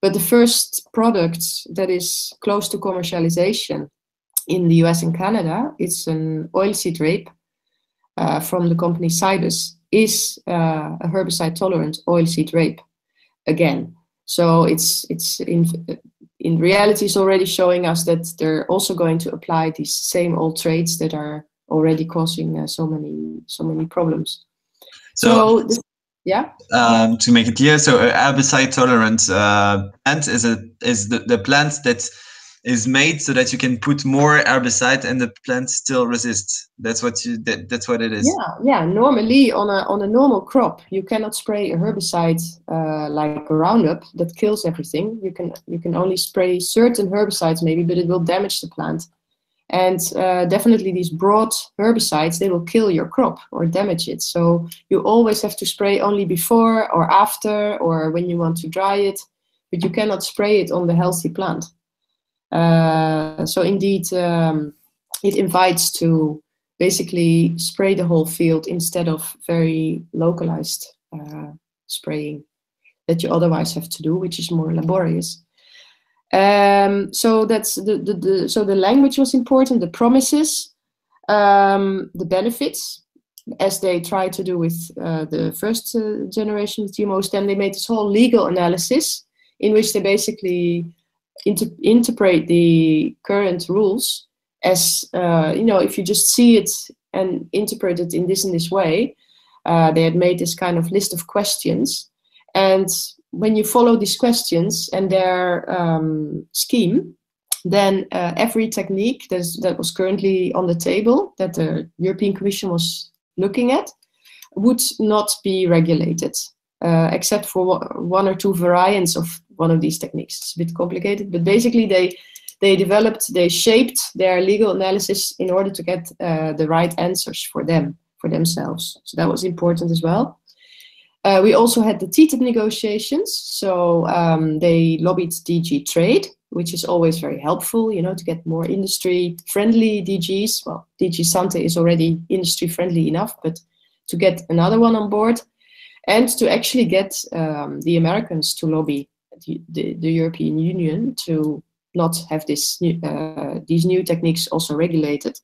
But the first product that is close to commercialization in the U S and Canada, it's an oilseed rape uh, from the company Cybus, is uh, a herbicide-tolerant oilseed rape again. So it's it's in in reality is already showing us that they're also going to apply these same old traits that are already causing uh, so many so many problems. So, so this, yeah. Um, to make it clear, so a herbicide-tolerant uh, plant is a is the, the plant that is made so that you can put more herbicide and the plant still resists. That's what you. That, that's what it is. Yeah, yeah. Normally, on a on a normal crop, you cannot spray a herbicide uh, like a Roundup that kills everything. You can you can only spray certain herbicides maybe, but it will damage the plant. And uh, definitely, these broad herbicides, they will kill your crop or damage it. So you always have to spray only before or after or when you want to dry it, but you cannot spray it on the healthy plant. Uh, so indeed, um, it invites to basically spray the whole field instead of very localized uh, spraying that you otherwise have to do, which is more laborious. Um, so that's the, the, the so the language was important, the promises, um, the benefits, as they tried to do with uh, the first uh, generation of G M Os. Then they made this whole legal analysis in which they basically Inter interpret the current rules as, uh, you know, if you just see it and interpret it in this and this way. Uh, they had made this kind of list of questions, and when you follow these questions and their um, scheme, then uh, every technique that was currently on the table that the European Commission was looking at would not be regulated, uh, except for one or two variants of one of these techniques. It's a bit complicated, but basically they they developed, they shaped their legal analysis in order to get uh, the right answers for them, for themselves. So that was important as well. Uh, we also had the T T I P negotiations. So um, they lobbied D G Trade, which is always very helpful, you know, to get more industry-friendly D Gs. Well, D G Santé is already industry-friendly enough, but to get another one on board and to actually get um, the Americans to lobby The, the European Union to not have this new, uh, these new techniques also regulated.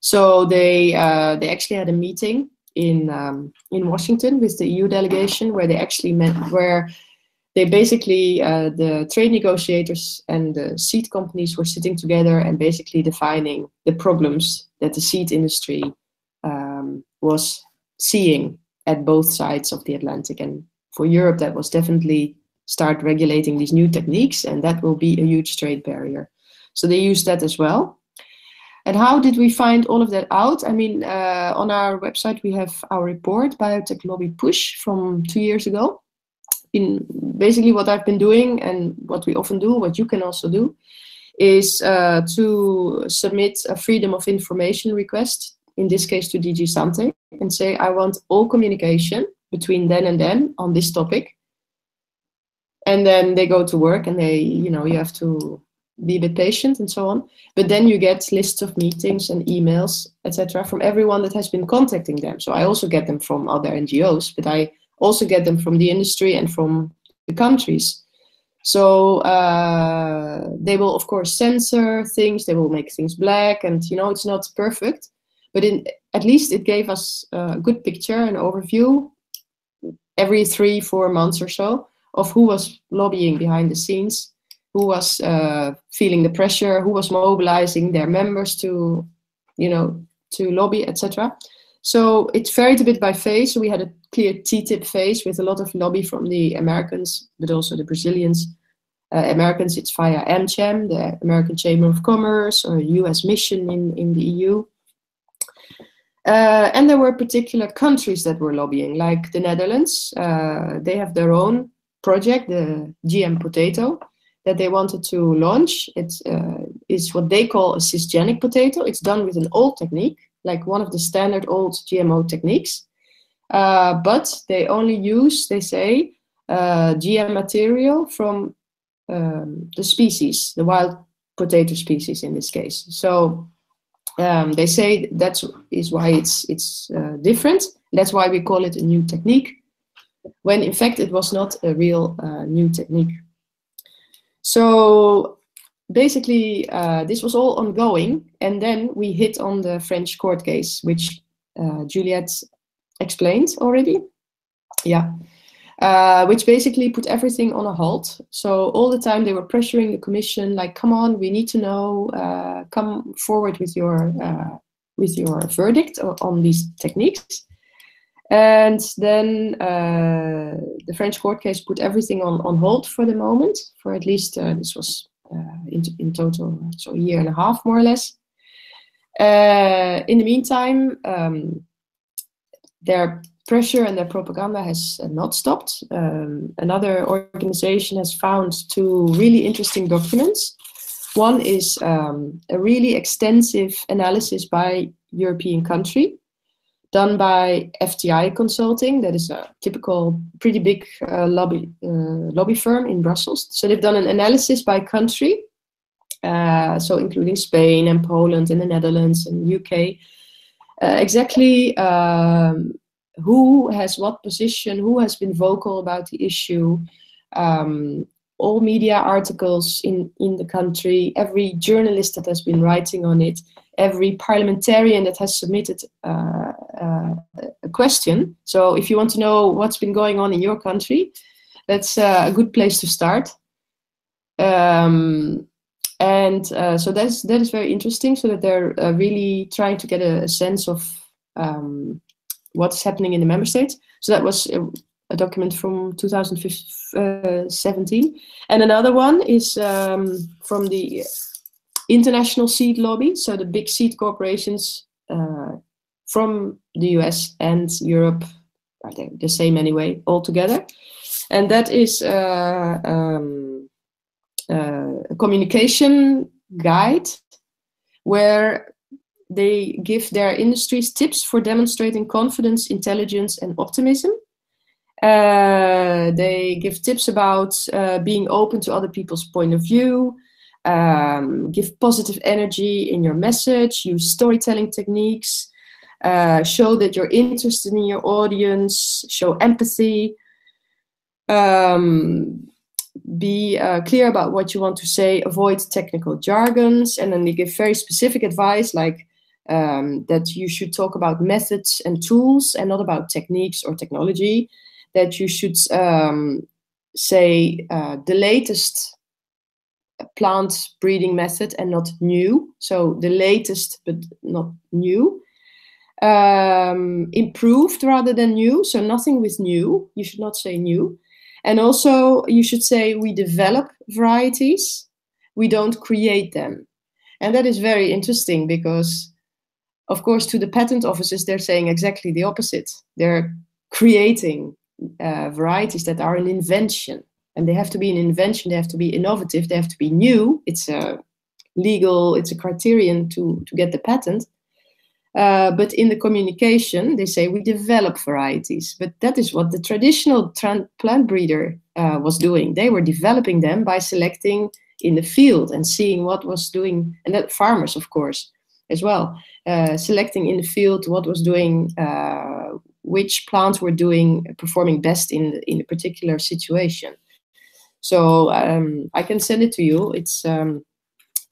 So they uh, they actually had a meeting in um, in Washington with the E U delegation, where they actually met, where they basically uh, the trade negotiators and the seed companies were sitting together and basically defining the problems that the seed industry um, was seeing at both sides of the Atlantic. And for Europe, that was definitely start regulating these new techniques, and that will be a huge trade barrier. So they use that as well. And how did we find all of that out? I mean, uh, on our website we have our report, Biotech Lobby Push, from two years ago. In basically what I've been doing and what we often do, what you can also do, is uh, to submit a freedom of information request in this case to D G Santé, and say, I want all communication between then and then on this topic. And then they go to work and they, you know, you have to be a bit patient and so on. But then you get lists of meetings and emails, et cetera, from everyone that has been contacting them. So I also get them from other N G Os, but I also get them from the industry and from the countries. So uh, they will, of course, censor things. They will make things black, and you know it's not perfect, but in, at least it gave us a good picture, an overview, every three, four months or so, of who was lobbying behind the scenes, who was uh, feeling the pressure, who was mobilizing their members to, you know, to lobby, et cetera. So it varied a bit by phase. So we had a clear T T I P phase with a lot of lobby from the Americans, but also the Brazilians. Uh, Americans, it's via AmCham, the American Chamber of Commerce, or U S mission in, in the E U. Uh, and there were particular countries that were lobbying, like the Netherlands. Uh, they have their own project, the G M potato, that they wanted to launch. It uh, is what they call a cisgenic potato. It's done with an old technique, like one of the standard old G M O techniques. Uh, but they only use, they say, uh, G M material from um, the species, the wild potato species in this case. So um, they say that is why it's, it's uh, different. That's why we call it a new technique, when in fact it was not a real uh, new technique. So basically, uh, this was all ongoing, and then we hit on the French court case, which uh, Juliette explained already. Yeah, uh, which basically put everything on a halt. So all the time they were pressuring the Commission, like, "Come on, we need to know. Uh, come forward with your uh, with your verdict on these techniques." And then uh, the French court case put everything on on hold for the moment. For at least uh, this was. Uh, in, in total, so a year and a half, more or less. Uh, in the meantime, um, their pressure and their propaganda has not stopped. Um, another organization has found two really interesting documents. One is um, a really extensive analysis by European country, done by F T I Consulting, that is a typical, pretty big uh, lobby uh, lobby firm in Brussels. So they've done an analysis by country, uh, so including Spain and Poland and the Netherlands and U K, uh, exactly um, who has what position, who has been vocal about the issue, um, all media articles in, in the country, every journalist that has been writing on it, every parliamentarian that has submitted uh, uh, a question. So if you want to know what's been going on in your country, that's uh, a good place to start. Um, and uh, so that's, that is very interesting, so that they're uh, really trying to get a, a sense of um, what's happening in the member states. So that was a, a document from two thousand seventeen. And another one is um, from the international seed lobby, so the big seed corporations uh, from the U S and Europe, are they the same anyway, all together. And that is uh, um, uh, a communication guide where they give their industries tips for demonstrating confidence, intelligence, and optimism. Uh, they give tips about uh, being open to other people's point of view. Um, give positive energy in your message, use storytelling techniques, uh, show that you're interested in your audience, show empathy, um, be uh, clear about what you want to say, avoid technical jargons, and then they give very specific advice, like um, that you should talk about methods and tools and not about techniques or technology, that you should um, say uh, the latest plant breeding method and not new, so the latest but not new, um, improved rather than new, so nothing with new, you should not say new. And also you should say we develop varieties, we don't create them. And that is very interesting because of course to the patent offices they're saying exactly the opposite. They're creating uh, varieties that are an invention. And they have to be an invention, they have to be innovative, they have to be new. It's a legal, it's a criterion to, to get the patent. Uh, but in the communication, they say we develop varieties. But that is what the traditional plant breeder uh, was doing. They were developing them by selecting in the field and seeing what was doing, and that farmers, of course, as well, uh, selecting in the field what was doing, uh, which plants were doing, performing best in the, in a particular situation. So um, I can send it to you. It's um,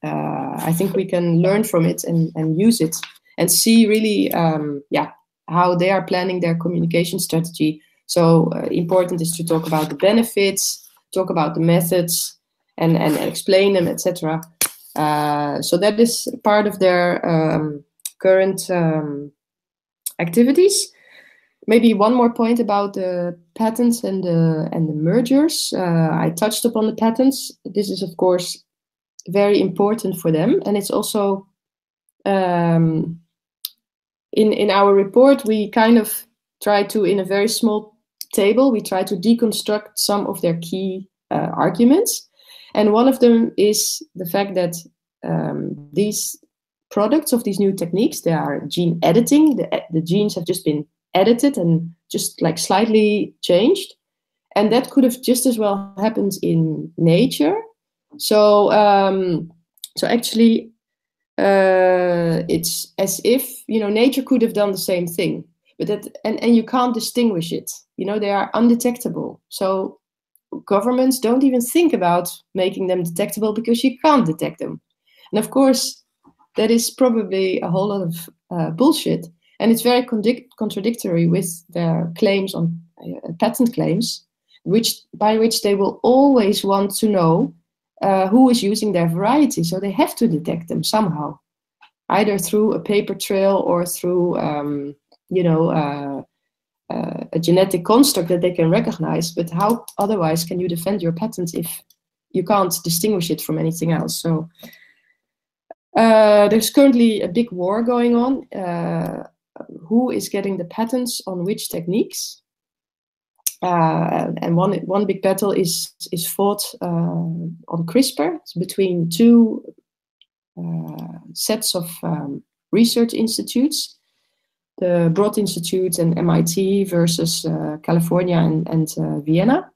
uh, I think we can learn from it and, and use it and see really, um, yeah, how they are planning their communication strategy. So uh, important is to talk about the benefits, talk about the methods, and and explain them, et cetera. Uh, so that is part of their um, current um, activities. Maybe one more point about the patents and the and the mergers. Uh, I touched upon the patents. This is of course very important for them, and it's also um, in in our report we kind of try to, in a very small table, we try to deconstruct some of their key uh, arguments, and one of them is the fact that um, these products of these new techniques, they are gene editing. The the genes have just been edited and just like slightly changed, and that could have just as well happened in nature. So, um, so actually, uh, it's as if, you know, nature could have done the same thing, but that and and you can't distinguish it. You know, they are undetectable. So governments don't even think about making them detectable because you can't detect them. And of course, that is probably a whole lot of uh, bullshit. And it's very contradictory with their claims on uh, patent claims, which by which they will always want to know uh, who is using their variety. So they have to detect them somehow, either through a paper trail or through, um, you know, uh, uh, a genetic construct that they can recognize. But how otherwise can you defend your patent if you can't distinguish it from anything else? So uh, there's currently a big war going on. Uh, who is getting the patents on which techniques, uh, and one one big battle is is fought uh, on CRISPR. It's between two uh, sets of um, research institutes, the Broad Institute and M I T versus uh, California and, and uh, Vienna,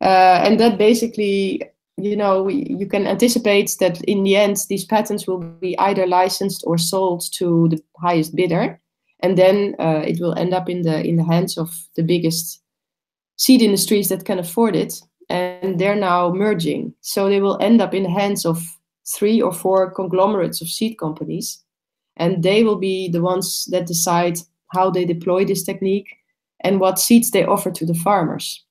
uh, and that basically, you know, we, you can anticipate that in the end these patents will be either licensed or sold to the highest bidder. And then uh, it will end up in the in the hands of the biggest seed industries that can afford it, and they're now merging. So they will end up in the hands of three or four conglomerates of seed companies, and they will be the ones that decide how they deploy this technique and what seeds they offer to the farmers.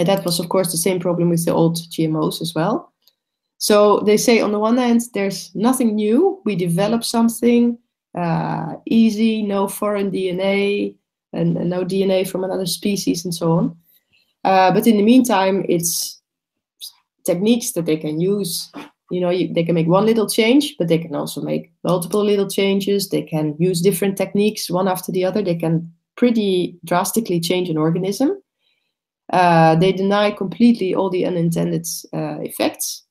And that was, of course, the same problem with the old G M Os as well. So they say, on the one hand, there's nothing new. We develop something. Uh, easy, no foreign D N A, and, and no D N A from another species, and so on. Uh, but in the meantime, it's techniques that they can use. You know, you, they can make one little change, but they can also make multiple little changes. They can use different techniques one after the other. They can pretty drastically change an organism. Uh, they deny completely all the unintended uh, effects.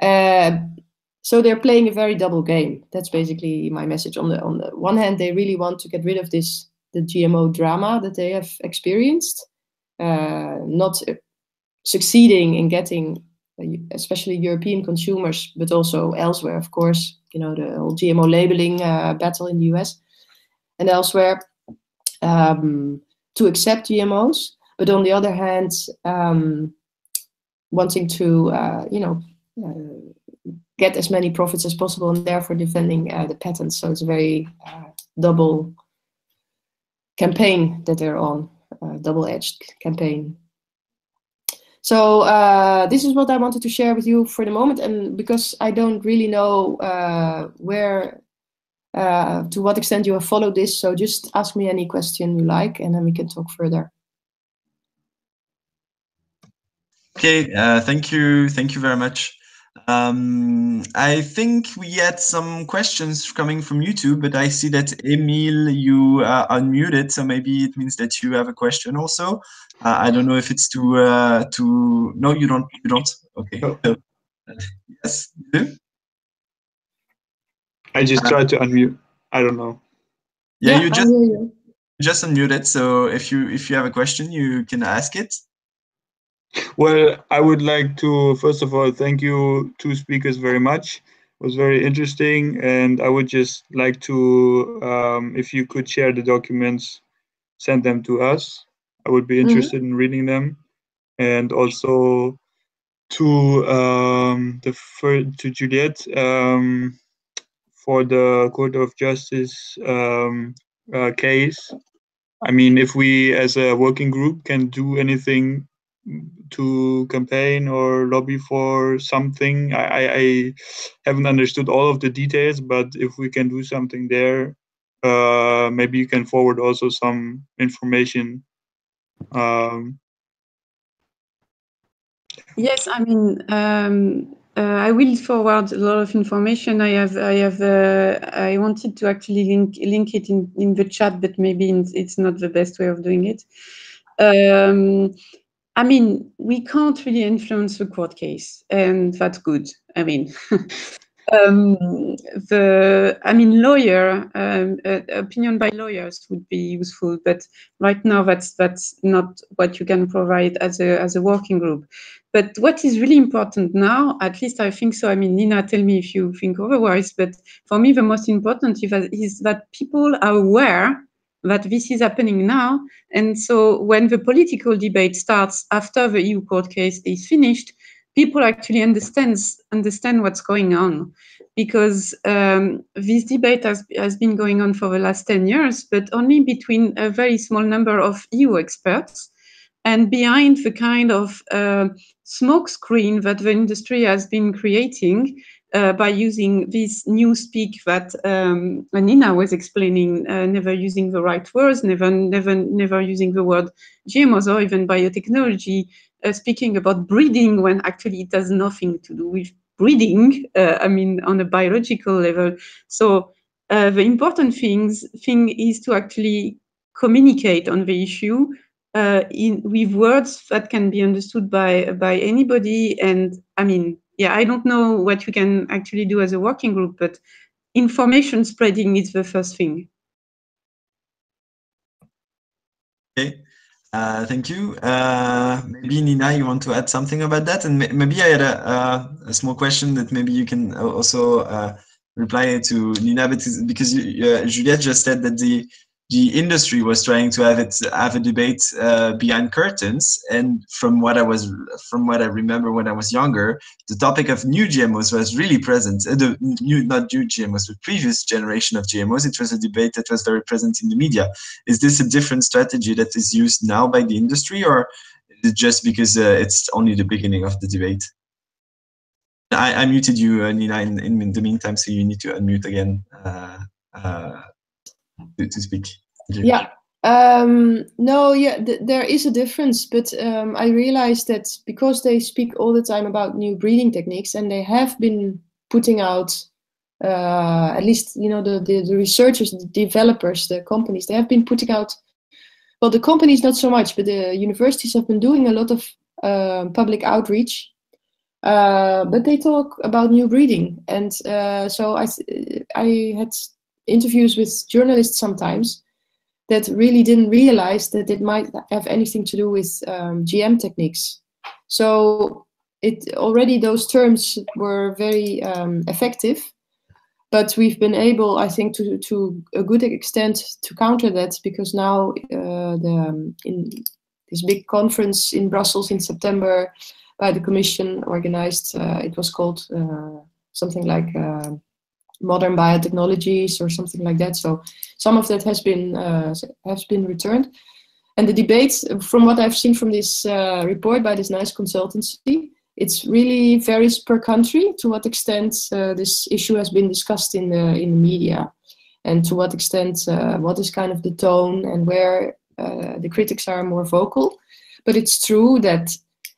Uh, So they're playing a very double game. That's basically my message. On the on the one hand, they really want to get rid of this the G M O drama that they have experienced, uh, not uh, succeeding in getting, uh, especially European consumers, but also elsewhere, of course. You know, the whole G M O labeling uh, battle in the U S and elsewhere, um, to accept G M Os. But on the other hand, um, wanting to uh, you know. Uh, get as many profits as possible, and therefore defending uh, the patents. So it's a very uh, double campaign that they're on, uh, double-edged campaign. So uh, this is what I wanted to share with you for the moment, and because I don't really know uh, where, uh, to what extent you have followed this, so just ask me any question you like, and then we can talk further. Okay, uh, thank you. Thank you very much. Um, I think we had some questions coming from YouTube, but I see that Emile, you are unmuted, so maybe it means that you have a question also. Uh, I don't know if it's to uh, to. No, you don't. You don't. Okay. No. So, uh, yes. You do? I just uh, tried to unmute. I don't know. Yeah, yeah, you just you. just unmuted. So if you if you have a question, you can ask it. Well, I would like to first of all thank you two speakers very much. It was very interesting, and I would just like to um, if you could share the documents, send them to us. I would be interested mm-hmm. in reading them, and also to um, the first, to Juliette. Um, for the Court of Justice um, uh, case. I mean, if we as a working group can do anything to campaign or lobby for something, I, I haven't understood all of the details, but if we can do something there, uh, maybe you can forward also some information. Um, yes, I mean, um... Uh, I will forward a lot of information. I have, I have, uh, I wanted to actually link link it in, in the chat, but maybe it's not the best way of doing it. Um, I mean, we can't really influence the court case, and that's good. I mean, um, the, I mean, lawyer um, uh, opinion by lawyers would be useful, but right now that's that's not what you can provide as a as a working group. But what is really important now, at least I think so, I mean, Nina, tell me if you think otherwise, but for me, the most important is that people are aware that this is happening now. And so when the political debate starts after the E U court case is finished, people actually understand, understand what's going on. Because um, this debate has, has been going on for the last ten years, but only between a very small number of E U experts. And behind the kind of uh, smoke screen that the industry has been creating uh, by using this new speak that um, Nina was explaining, uh, never using the right words, never, never, never using the word G M Os or even biotechnology, uh, speaking about breeding when actually it has nothing to do with breeding. Uh, I mean, on a biological level. So uh, the important things thing is to actually communicate on the issue. Uh, in with words that can be understood by by anybody, and I mean, yeah, I don't know what you can actually do as a working group, but information spreading is the first thing. Okay, uh, thank you. Uh, maybe Nina, you want to add something about that, and maybe I had a, a, a small question that maybe you can also uh, reply to Nina, because because uh, Juliette just said that the. The industry was trying to have it have a debate uh, behind curtains, and from what I was from what I remember when I was younger, the topic of new G M Os was really present. Uh, the new, not new G M Os, but previous generation of G M Os. It was a debate that was very present in the media. Is this a different strategy that is used now by the industry, or is it just because uh, it's only the beginning of the debate? I, I muted you, uh, Nina, in, in the meantime, so you need to unmute again uh, uh, to, to speak. Yeah, um, no, yeah, th there is a difference, but um, I realized that because they speak all the time about new breeding techniques, and they have been putting out, uh, at least, you know, the, the, the researchers, the developers, the companies, they have been putting out, well, the companies not so much, but the universities have been doing a lot of uh, public outreach, uh, but they talk about new breeding. And uh, so I, I had interviews with journalists sometimes, that really didn't realize that it might have anything to do with um, G M techniques. So it already those terms were very um, effective, but we've been able, I think, to to a good extent to counter that, because now uh, the um, in this big conference in Brussels in September by the Commission organized, uh, it was called uh, something like. Uh, Modern biotechnologies or something like that. So some of that has been uh, has been returned, and the debates, from what I've seen from this uh, report by this nice consultancy, it's really varies per country to what extent uh, this issue has been discussed in the in the media, and to what extent uh, what is kind of the tone and where uh, the critics are more vocal. But it's true that,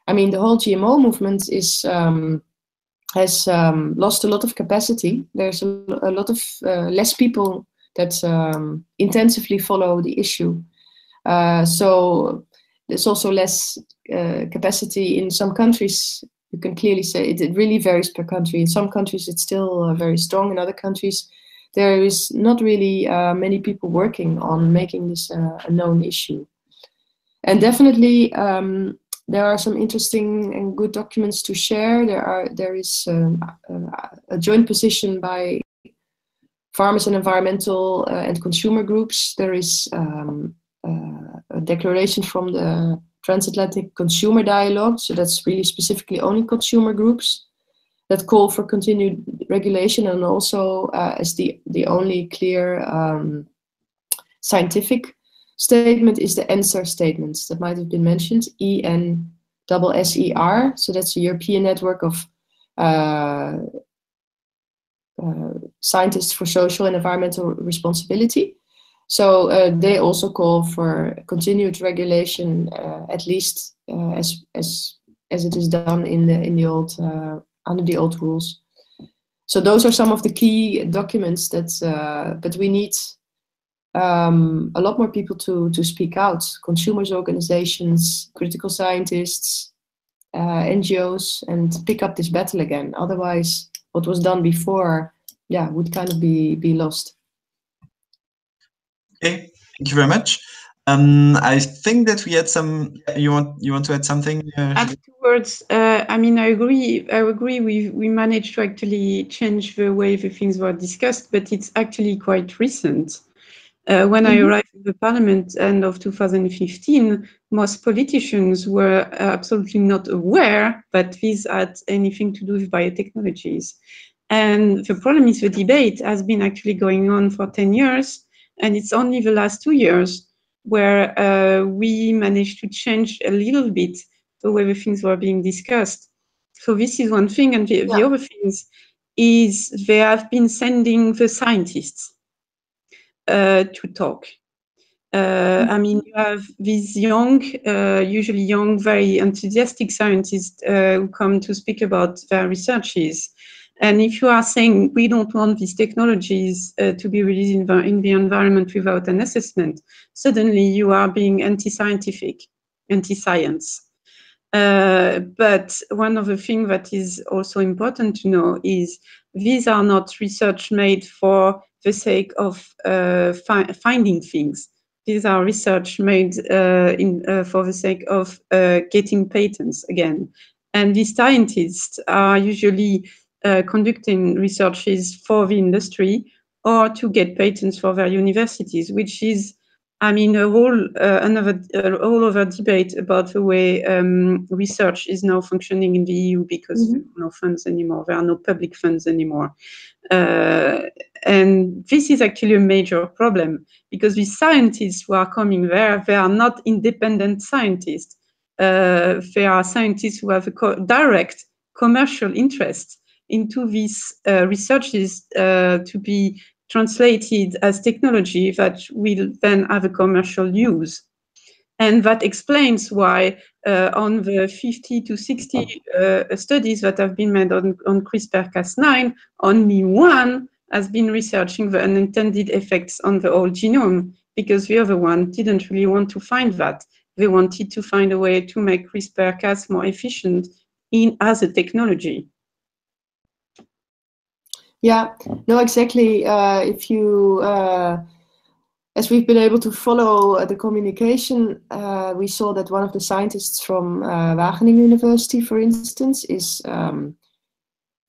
I mean, the whole G M O movement is. Um, has um, lost a lot of capacity. There's a, a lot of uh, less people that um, intensively follow the issue. Uh, so there's also less uh, capacity in some countries. You can clearly say it, it really varies per country. In some countries it's still uh, very strong. In other countries there is not really uh, many people working on making this uh, a known issue. And definitely um, there are some interesting and good documents to share. There are there is um, a joint position by farmers and environmental uh, and consumer groups. There is um, uh, a declaration from the Transatlantic Consumer Dialogue, so that's really specifically only consumer groups, that call for continued regulation and also uh, as the, the only clear um, scientific statement is the ENSER statements that might have been mentioned, E N S S E R, so that's a European network of uh, uh, scientists for social and environmental responsibility. So uh, they also call for continued regulation, uh, at least uh, as as as it is done in the in the old uh, under the old rules. So those are some of the key documents that. Uh, but we need um, a lot more people to to speak out. Consumers' organizations, critical scientists, uh, N G Os, and pick up this battle again. Otherwise, what was done before, yeah, would kind of be be lost. Okay, thank you very much. Um, I think that we had some. You want you want to add something? Uh, Afterwards, uh, I mean, I agree. I agree. We we managed to actually change the way the things were discussed, but it's actually quite recent. Uh, when mm-hmm. I arrived in the Parliament end of two thousand fifteen, most politicians were absolutely not aware that this had anything to do with biotechnologies, and the problem is the debate has been actually going on for ten years. And it's only the last two years where uh, we managed to change a little bit the way the things were being discussed. So this is one thing. And the, yeah. the other things is they have been sending the scientists uh, to talk. Uh, mm-hmm. I mean, you have these young, uh, usually young, very enthusiastic scientists uh, who come to speak about their researches. And if you are saying we don't want these technologies uh, to be released in the, in the environment without an assessment, suddenly you are being anti-scientific, anti-science. Uh, but one of the things that is also important to know is these are not research made for the sake of uh, fi finding things. These are research made uh, in, uh, for the sake of uh, getting patents again. And these scientists are usually Uh, conducting researches for the industry or to get patents for their universities, which is, I mean, a whole uh, another uh, all over debate about the way um, research is now functioning in the E U because mm-hmm. there are no funds anymore, there are no public funds anymore. Uh, and this is actually a major problem because the scientists who are coming there, they are not independent scientists. Uh, they are scientists who have a co direct commercial interest into these uh, researches uh, to be translated as technology that will then have a commercial use. And that explains why uh, on the fifty to sixty uh, studies that have been made on, on CRISPR Cas nine, only one has been researching the unintended effects on the whole genome, because the other one didn't really want to find that. They wanted to find a way to make CRISPR Cas more efficient in, as a technology. Yeah, no, exactly. Uh, if you, uh, as we've been able to follow uh, the communication, uh, we saw that one of the scientists from uh, Wageningen University, for instance, is um,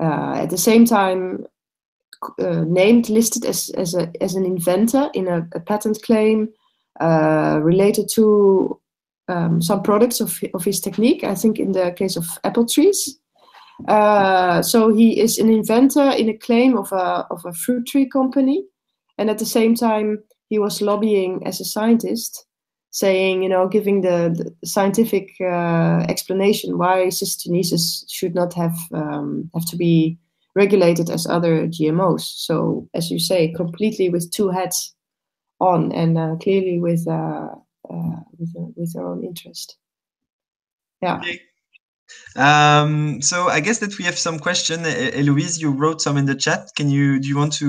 uh, at the same time uh, named, listed as as a as an inventor in a, a patent claim uh, related to um, some products of of his technique. I think in the case of apple trees. Uh, so he is an inventor in a claim of a of a fruit tree company, and at the same time he was lobbying as a scientist, saying, you know, giving the, the scientific uh, explanation why cystinesis should not have um, have to be regulated as other G M Os. So as you say, completely with two hats on, and uh, clearly with uh, uh, with, uh, with their own interest. Yeah. Okay. Um, so I guess that we have some question. Eloise, you wrote some in the chat. Can you do you want to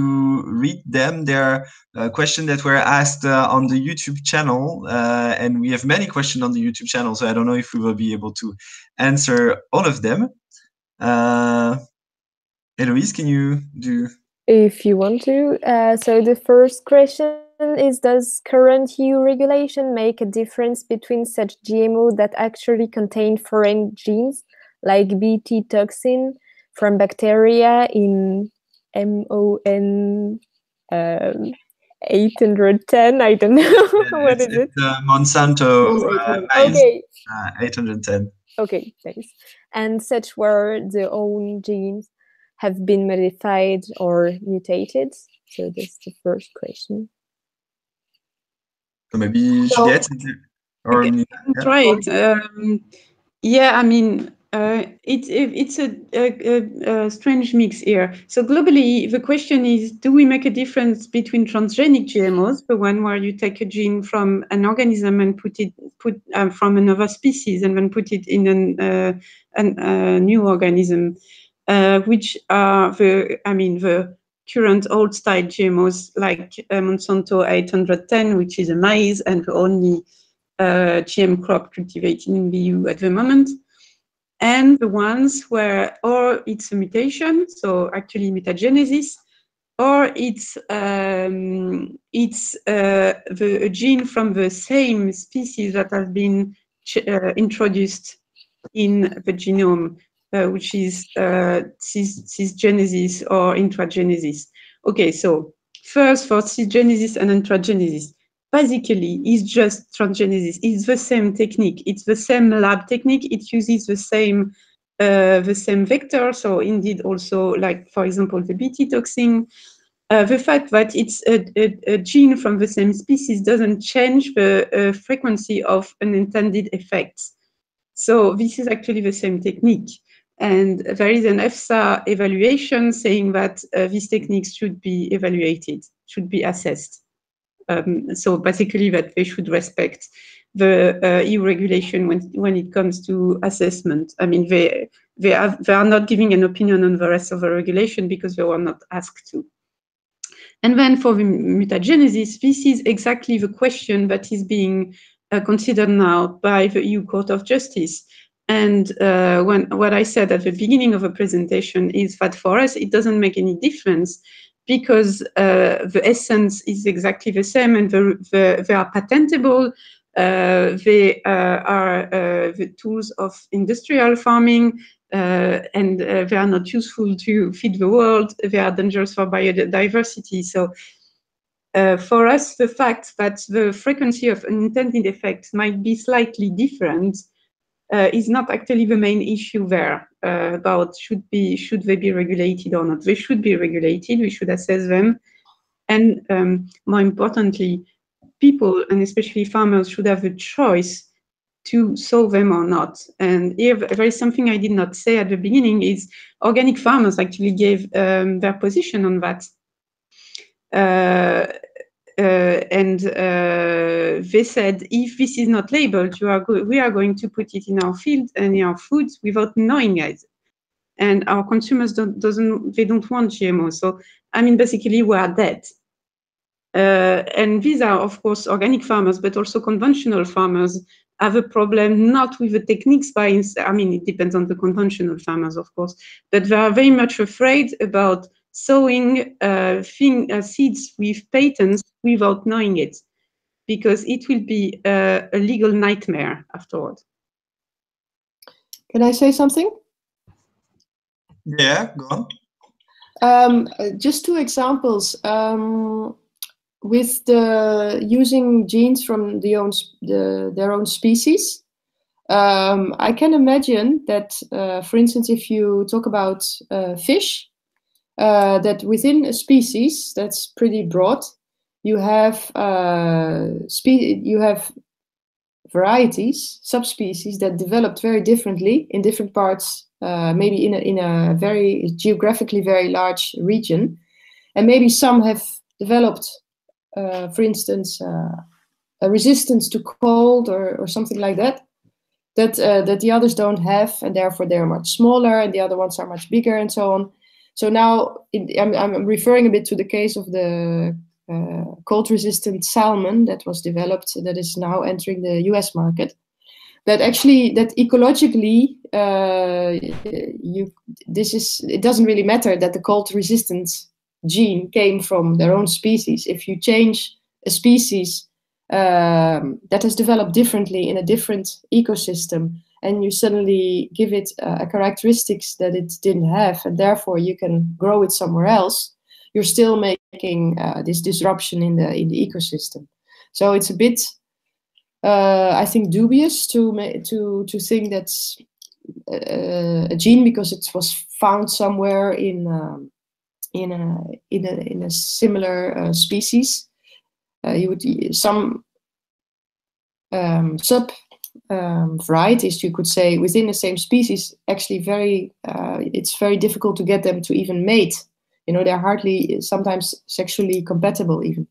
read them? They're uh, questions that were asked uh, on the YouTube channel, uh, and we have many questions on the YouTube channel. So I don't know if we will be able to answer all of them. Uh, Eloise, can you do If you want to. Uh, so the first question is, does current E U regulation make a difference between such G M Os that actually contain foreign genes, like Bt toxin from bacteria in M O N eight ten? Um, I don't know. What it's, is it? Uh, Monsanto uh, okay. uh, eight ten. Okay, thanks. And such were the own genes have been modified or mutated? So that's the first question. So maybe so, Juliette? Or okay, yeah. Try it. Um, yeah, I mean, uh, it, it, it's a, a, a strange mix here. So globally, the question is, do we make a difference between transgenic G M Os, the one where you take a gene from an organism and put it put um, from another species and then put it in an, uh, an, a new organism, Uh, which are the, I mean, the current old-style G M Os like uh, Monsanto eight ten, which is a maize and the only uh, G M crop cultivated in the E U at the moment, and the ones where or it's a mutation, so actually mutagenesis, or it's um, it's uh, the a gene from the same species that has been uh, introduced in the genome. Uh, which is uh, cis cisgenesis or intragenesis. Okay, so first for cisgenesis and intragenesis, basically it's just transgenesis. It's the same technique. It's the same lab technique. It uses the same uh, the same vector. So indeed, also like for example the Bt toxin. Uh, the fact that it's a, a, a gene from the same species doesn't change the uh, frequency of unintended effects. So this is actually the same technique. And there is an EFSA evaluation saying that uh, these techniques should be evaluated, should be assessed. Um, so basically that they should respect the uh, E U regulation when, when it comes to assessment. I mean, they, they, have, they are not giving an opinion on the rest of the regulation because they were not asked to. And then for the mutagenesis, this is exactly the question that is being uh, considered now by the E U Court of Justice. And uh, when, what I said at the beginning of the presentation is that for us, it doesn't make any difference because uh, the essence is exactly the same and the, the, they are patentable. Uh, they uh, are uh, the tools of industrial farming uh, and uh, they are not useful to feed the world. They are dangerous for biodiversity. So uh, for us, the fact that the frequency of unintended effects might be slightly different Uh, is not actually the main issue there uh, about should be should they be regulated or not. They should be regulated. We should assess them, and um, more importantly, people and especially farmers should have a choice to solve them or not. And here there is something I did not say at the beginning: is organic farmers actually gave um, their position on that, uh, uh, and. Uh, They said, if this is not labeled, you are go we are going to put it in our field and in our foods without knowing it. And our consumers don't, doesn't, they don't want G M Os. So, I mean, basically, we are dead. Uh, and these are, of course, organic farmers, but also conventional farmers have a problem, not with the techniques by, I mean, it depends on the conventional farmers, of course, but they are very much afraid about sowing uh, thing, uh, seeds with patents without knowing it, because it will be uh, a legal nightmare afterward. Can I say something? Yeah, go on. Um, just two examples. Um, with the using genes from the own, the, their own species, um, I can imagine that, uh, for instance, if you talk about uh, fish, uh, that within a species, that's pretty broad, you have uh, spe you have varieties, subspecies that developed very differently in different parts, uh, maybe in a, in a very geographically very large region, and maybe some have developed, uh, for instance, uh, a resistance to cold or, or something like that, that uh, that the others don't have, and therefore they are much smaller, and the other ones are much bigger, and so on. So now it, I'm, I'm referring a bit to the case of the Uh, cold-resistant salmon that was developed, that is now entering the U S market. That actually, that ecologically, uh, you this is it doesn't really matter that the cold-resistant gene came from their own species. If you change a species um, that has developed differently in a different ecosystem, and you suddenly give it uh, a characteristics that it didn't have, and therefore you can grow it somewhere else, you're still making uh, this disruption in the in the ecosystem. So it's a bit, uh, I think, dubious to to to think that's uh, a gene because it was found somewhere in um, in a in a in a similar uh, species. Uh, you would some um, sub. Um, varieties, you could say, within the same species, actually very uh, it's very difficult to get them to even mate, you know, they're hardly sometimes sexually compatible even.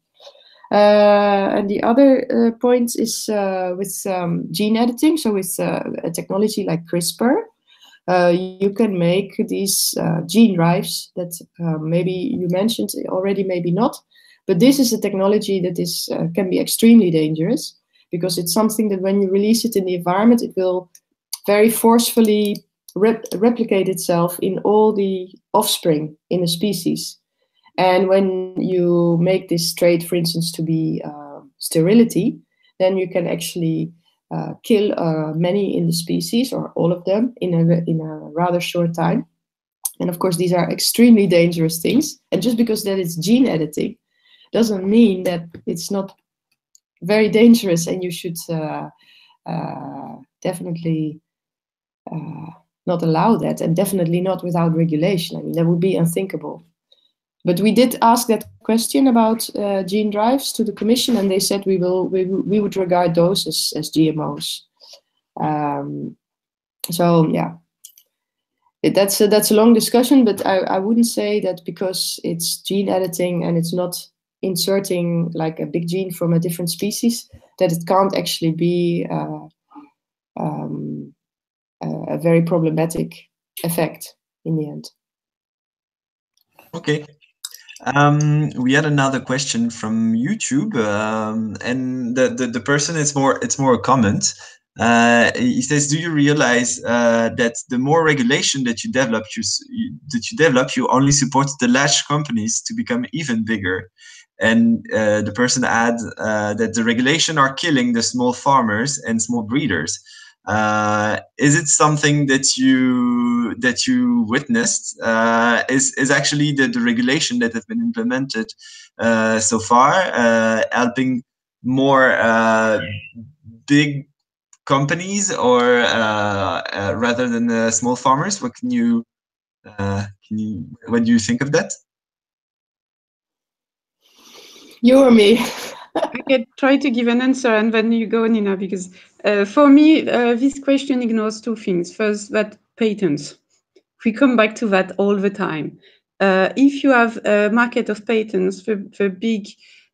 Uh, and the other uh, point is uh, with um, gene editing, so with uh, a technology like CRISPR, uh, you can make these uh, gene drives that uh, maybe you mentioned already, maybe not, but this is a technology that is uh, can be extremely dangerous, because it's something that when you release it in the environment, it will very forcefully rep replicate itself in all the offspring in a species. And when you make this trait, for instance, to be uh, sterility, then you can actually uh, kill uh, many in the species, or all of them, in a, in a rather short time. And of course, these are extremely dangerous things. And just because that it's gene editing doesn't mean that it's not very dangerous, and you should uh, uh, definitely uh, not allow that, and definitely not without regulation. I mean, that would be unthinkable. But we did ask that question about uh, gene drives to the Commission, and they said we will we, we would regard those as, as G M Os. Um, so yeah, it, that's a, that's a long discussion, but I, I wouldn't say that because it's gene editing and it's not inserting like a big gene from a different species, that it can't actually be uh, um, a very problematic effect in the end. Okay. Um, we had another question from YouTube, um, and the, the, the person, it's more, it's more a comment. Uh, he says, do you realize uh, that the more regulation that you develop, you, you, that you develop, you only support the large companies to become even bigger? And uh, the person adds uh, that the regulation are killing the small farmers and small breeders. Uh, is it something that you that you witnessed? Uh, is is actually the, the regulation that has been implemented uh, so far uh, helping more uh, big companies, or uh, uh, rather than uh, small farmers? What can you uh, can you what do you think of that? You or me? I can try to give an answer, and then you go, Nina, because uh, for me, uh, this question ignores two things. First, that patents. We come back to that all the time. Uh, if you have a market of patents, the, the big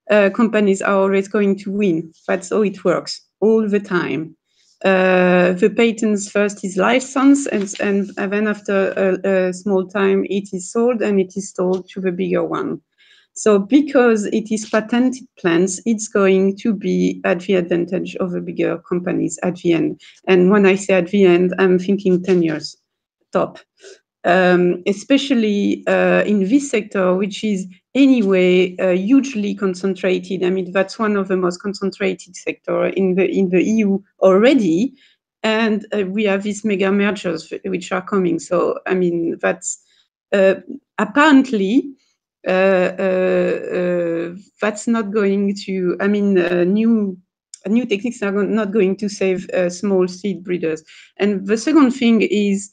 uh, companies are always going to win. That's how it works all the time. Uh, the patents first is licensed, and, and, and then after a, a small time, it is sold, and it is sold to the bigger one. So because it is patented plants, it's going to be at the advantage of the bigger companies at the end. And when I say at the end, I'm thinking ten years top, um, especially uh, in this sector, which is anyway uh, hugely concentrated. I mean, that's one of the most concentrated sectors in the, in the E U already. And uh, we have these mega mergers which are coming. So, I mean, that's uh, apparently... Uh, uh, uh, that's not going to, I mean, uh, new new techniques are not going to save uh, small seed breeders. And the second thing is,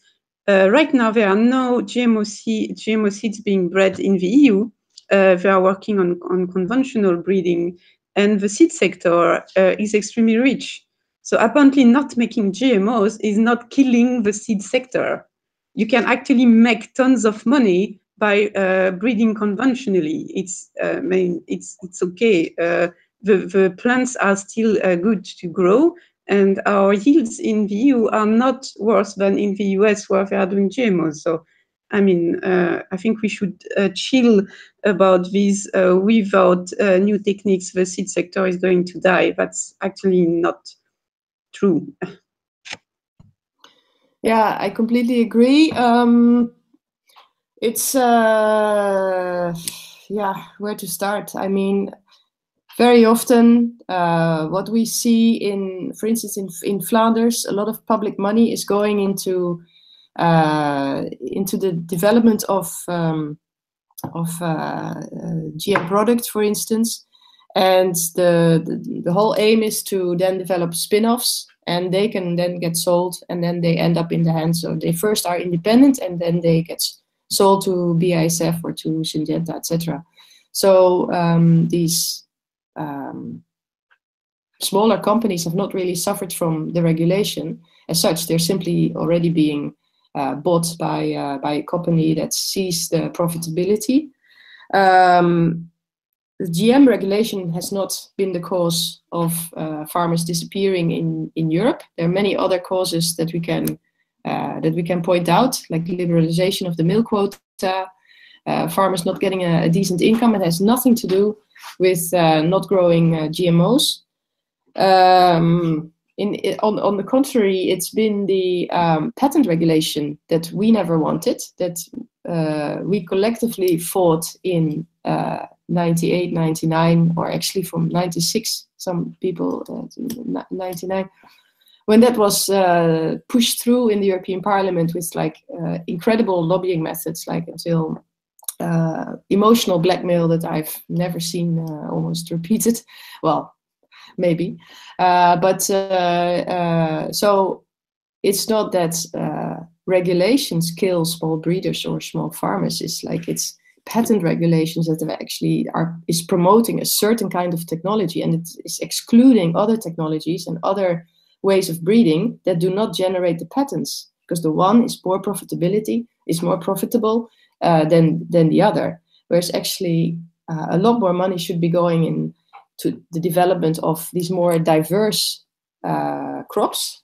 uh, right now there are no G M O, seed, G M O seeds being bred in the E U. Uh, they are working on, on conventional breeding, and the seed sector uh, is extremely rich. So apparently not making G M Os is not killing the seed sector. You can actually make tons of money by uh, breeding conventionally. It's uh, main, it's it's okay. Uh, the the plants are still uh, good to grow, and our yields in the E U are not worse than in the U S, where they are doing G M Os. So, I mean, uh, I think we should uh, chill about these. Uh, without uh, new techniques, the seed sector is going to die. That's actually not true. Yeah, I completely agree. Um... It's uh, yeah, where to start? I mean, very often uh, what we see in, for instance, in, in Flanders, a lot of public money is going into uh, into the development of um, of uh, G M products, for instance. And the, the, the whole aim is to then develop spin-offs, and they can then get sold, and then they end up in the hands. So they first are independent, and then they get sold to B A S F or to Syngenta, et cetera. So um, these um, smaller companies have not really suffered from the regulation as such. They're simply already being uh, bought by, uh, by a company that sees the profitability. Um, The G M regulation has not been the cause of uh, farmers disappearing in, in Europe. There are many other causes that we can uh, that we can point out, like liberalization of the milk quota, uh, farmers not getting a, a decent income. It has nothing to do with uh, not growing uh, G M Os. Um, in, in, on, on the contrary, it's been the um, patent regulation that we never wanted, that uh, we collectively fought in uh, ninety-eight, ninety-nine, or actually from ninety-six, some people, uh, ninety-nine, when that was uh, pushed through in the European Parliament with like uh, incredible lobbying methods, like until uh, emotional blackmail that I've never seen uh, almost repeated. Well, maybe, uh, but uh, uh, so it's not that uh, regulations kill small breeders or small farmers. It's like it's patent regulations that actually are is promoting a certain kind of technology, and it is excluding other technologies and other ways of breeding that do not generate the patents, because the one is poor profitability, is more profitable uh, than than the other. Whereas actually uh, a lot more money should be going in to the development of these more diverse uh, crops,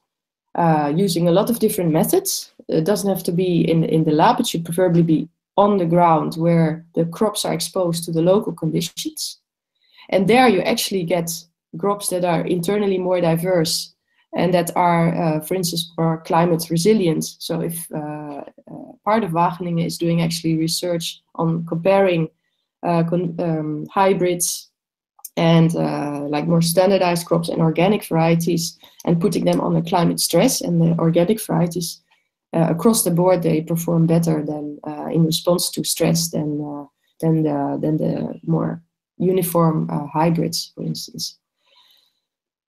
uh, using a lot of different methods. It doesn't have to be in in the lab. It should preferably be on the ground, where the crops are exposed to the local conditions. And there you actually get crops that are internally more diverse and that are, uh, for instance, more climate resilient. So if uh, uh, part of Wageningen is doing actually research on comparing uh, con um, hybrids and uh, like more standardized crops and organic varieties, and putting them on the climate stress, and the organic varieties Uh, across the board, they perform better than uh, in response to stress than uh, than the than the more uniform uh, hybrids, for instance.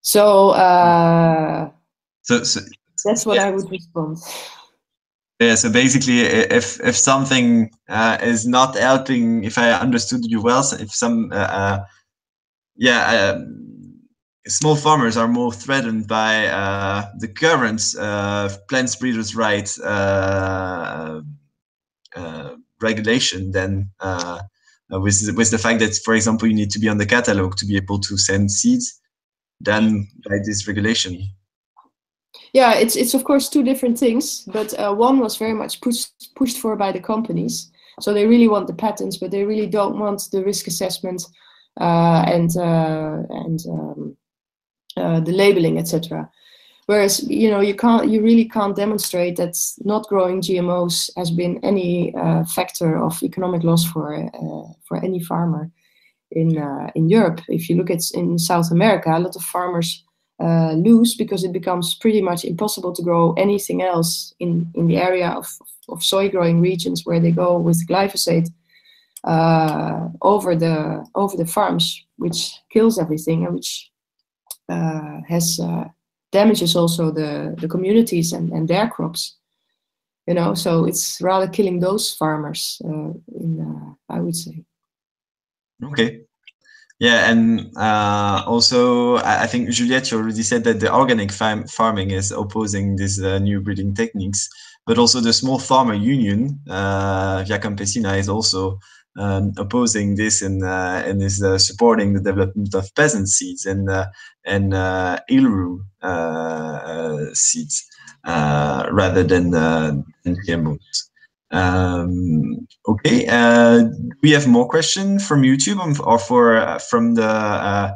So, uh, so, so that's what yeah. I would respond. Yeah. So basically, if if something uh, is not helping, if I understood you well, so if some uh, uh, yeah. Um, small farmers are more threatened by uh, the current uh, plant breeders' rights uh, uh, regulation than uh, with with the fact that, for example, you need to be on the catalog to be able to send seeds, than by this regulation. Yeah, it's it's of course two different things, but uh, one was very much pushed pushed for by the companies, so they really want the patents, but they really don't want the risk assessment uh, and uh, and. Um, Uh, the labeling, et cetera. Whereas, you know, you can't, you really can't demonstrate that not growing G M Os has been any uh, factor of economic loss for uh, for any farmer in uh, in Europe. If you look at in South America, a lot of farmers uh, lose because it becomes pretty much impossible to grow anything else in in the area of of soy growing regions where they go with glyphosate uh, over the over the farms, which kills everything and which Uh, has uh, damages also the the communities and and their crops, you know. So it's rather killing those farmers, uh, in, uh, I would say. Okay, yeah, and uh, also I think Juliette, you already said that the organic farm farming is opposing these uh, new breeding techniques, but also the small farmer union uh, Via Campesina is also Um, opposing this and uh, and is uh, supporting the development of peasant seeds and uh, and uh, Ilru uh, uh, seeds uh, rather than uh, than G M Os. Um, okay, uh, do we have more questions from YouTube or for uh, from the uh,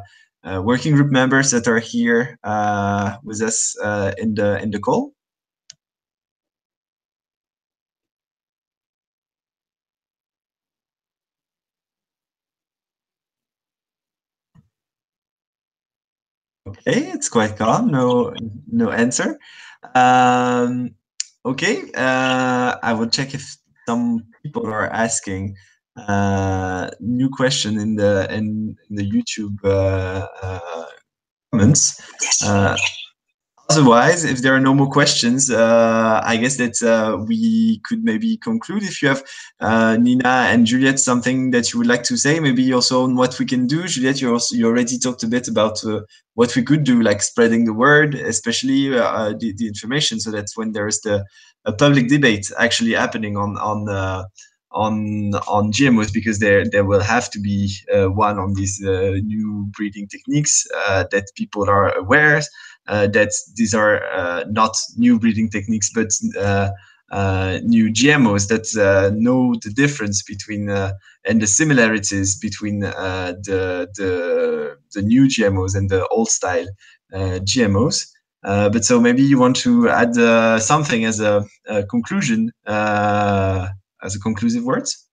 uh, working group members that are here uh, with us uh, in the in the call? Okay, it's quite calm. No, no answer. Um, okay, uh, I will check if some people are asking uh, new question in the in, in the YouTube uh, uh, comments. Uh, otherwise, if there are no more questions, uh, I guess that uh, we could maybe conclude. If you have uh, Nina and Juliette something that you would like to say, maybe also on what we can do. Juliette, you also you already talked a bit about uh, what we could do, like spreading the word, especially uh, the, the information, so that when there is the a public debate actually happening on on uh, on on G M Os, because there there will have to be uh, one on these uh, new breeding techniques uh, that people are aware uh, that these are uh, not new breeding techniques but uh, uh, new G M Os that uh, know the difference between uh, and the similarities between uh, the the the new G M Os and the old style uh, G M Os. Uh, but so maybe you want to add uh, something as a, a conclusion, uh, as a conclusive words,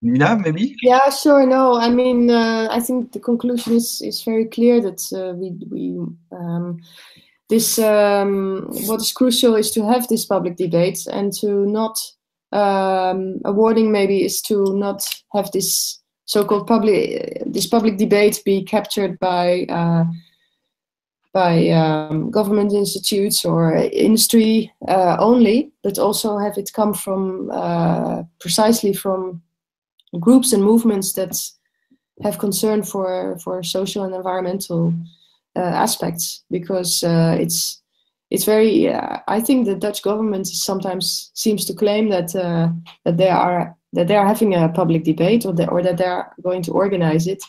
Nina, maybe? Yeah, sure. No, I mean, uh, I think the conclusion is is very clear that uh, we we um, this um, what is crucial is to have this public debate and to not um, a warning maybe is to not have this so-called public this public debate be captured by. Uh, by um, government institutes or industry uh, only, but also have it come from uh, precisely from groups and movements that have concern for, for social and environmental uh, aspects, because uh, it's it's very, uh, I think the Dutch government sometimes seems to claim that uh, that they are that they are having a public debate or that, or that they are going to organize it,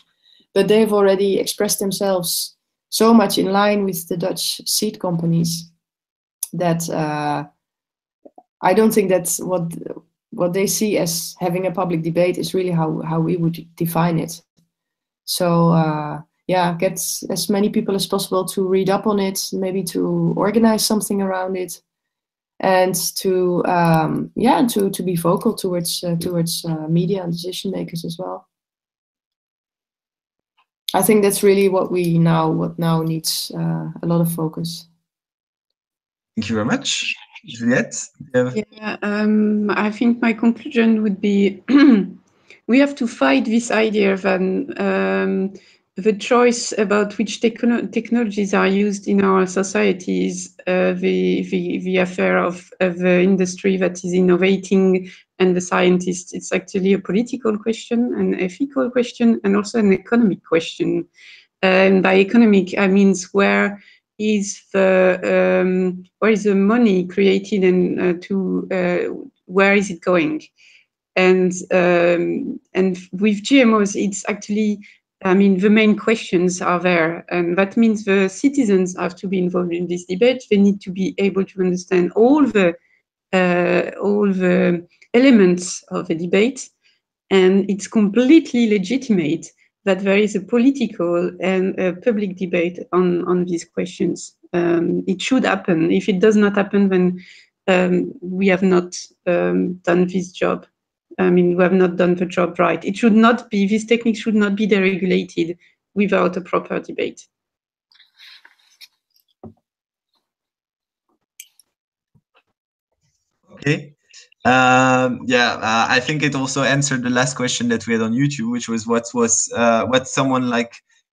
but they've already expressed themselves so much in line with the Dutch seed companies that uh, I don't think that's what what they see as having a public debate is really how how we would define it. So uh, yeah, get as many people as possible to read up on it, maybe to organize something around it, and to um, yeah to to be vocal towards uh, towards uh, media and decision makers as well. I think that's really what we now what now needs uh, a lot of focus. Thank you very much, Juliette. Yeah, yeah um, I think my conclusion would be we have to fight this idea that um, the choice about which techno technologies are used in our society is uh, the, the the affair of, of the industry that is innovating and the scientists. It's actually a political question, an ethical question, and also an economic question. And by economic, I mean where is the um, where is the money created and uh, to uh, where is it going? And um, and with G M Os, it's actually, I mean, the main questions are there, and that means the citizens have to be involved in this debate. They need to be able to understand all the uh, all the elements of a debate, and it's completely legitimate that there is a political and a public debate on, on these questions. Um, it should happen. If it does not happen, then um, we have not um, done this job. I mean, we have not done the job right. It should not be, this technique should not be deregulated without a proper debate. Okay. Um, yeah, uh, I think it also answered the last question that we had on YouTube, which was what was uh, what someone like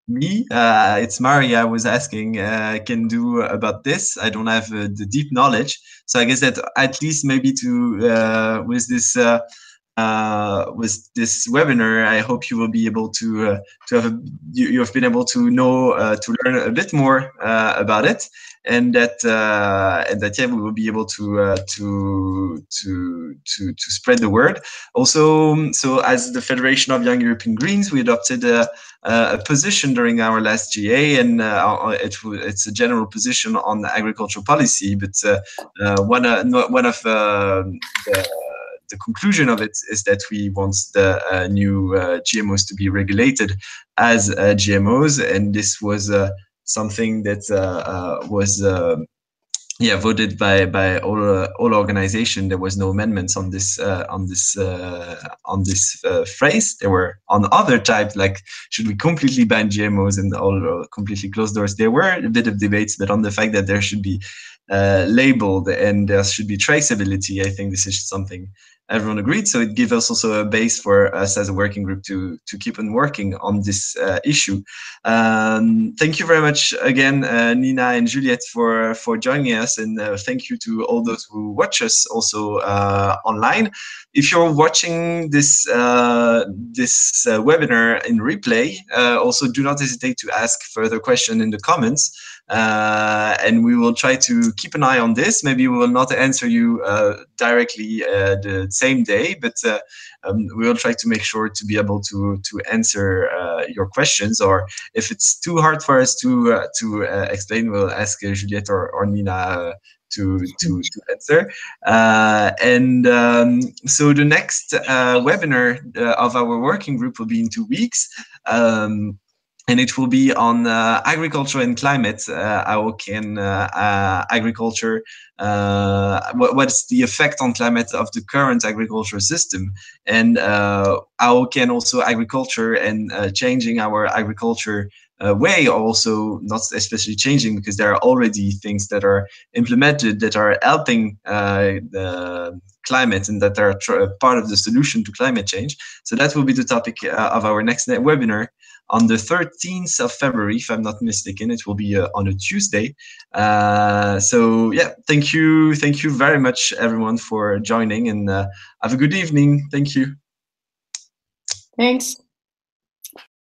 me, uh, it's Maria, was asking uh, can do about this. I don't have uh, the deep knowledge, so I guess that at least maybe to uh, with this uh, uh, with this webinar, I hope you will be able to uh, to have a, you, you have been able to know uh, to learn a bit more uh, about it. And that uh, and that yeah, we will be able to uh, to to to to spread the word. Also, so as the Federation of Young European Greens, we adopted a, a position during our last G A, and uh, it, it's a general position on agricultural policy. But uh, uh, one uh, one of uh, the The conclusion of it is that we want the uh, new uh, G M Os to be regulated as uh, G M Os, and this was uh, something that uh, uh, was uh, yeah, voted by by all uh, all organization. There was no amendments on this uh, on this uh, on this uh, phrase. There were on other types, like should we completely ban G M Os and all completely closed doors. There were a bit of debates, but on the fact that there should be uh, labeled and there should be traceability, I think this is something everyone agreed. So it gives us also a base for us as a working group to to keep on working on this uh, issue. Um, thank you very much again, uh, Nina and Juliette, for for joining us, and uh, thank you to all those who watch us also uh, online. If you're watching this uh, this uh, webinar in replay, uh, also do not hesitate to ask further questions in the comments. Uh, and we will try to keep an eye on this. Maybe we will not answer you uh, directly uh, the same day, but uh, um, we will try to make sure to be able to to answer uh, your questions. Or if it's too hard for us to uh, to uh, explain, we'll ask uh, Juliette or, or Nina uh, to, to to answer. Uh, and um, so the next uh, webinar uh, of our working group will be in two weeks. Um, And it will be on uh, agriculture and climate. Uh, how can uh, uh, agriculture, uh, what, what's the effect on climate of the current agriculture system? And uh, how can also agriculture and uh, changing our agriculture uh, way, also not especially changing, because there are already things that are implemented that are helping uh, the climate and that are tr part of the solution to climate change. So that will be the topic uh, of our next net webinar. On the thirteenth of February, if I'm not mistaken, it will be uh, on a Tuesday. Uh, so yeah, thank you. Thank you very much, everyone, for joining, and uh, have a good evening. Thank you. Thanks.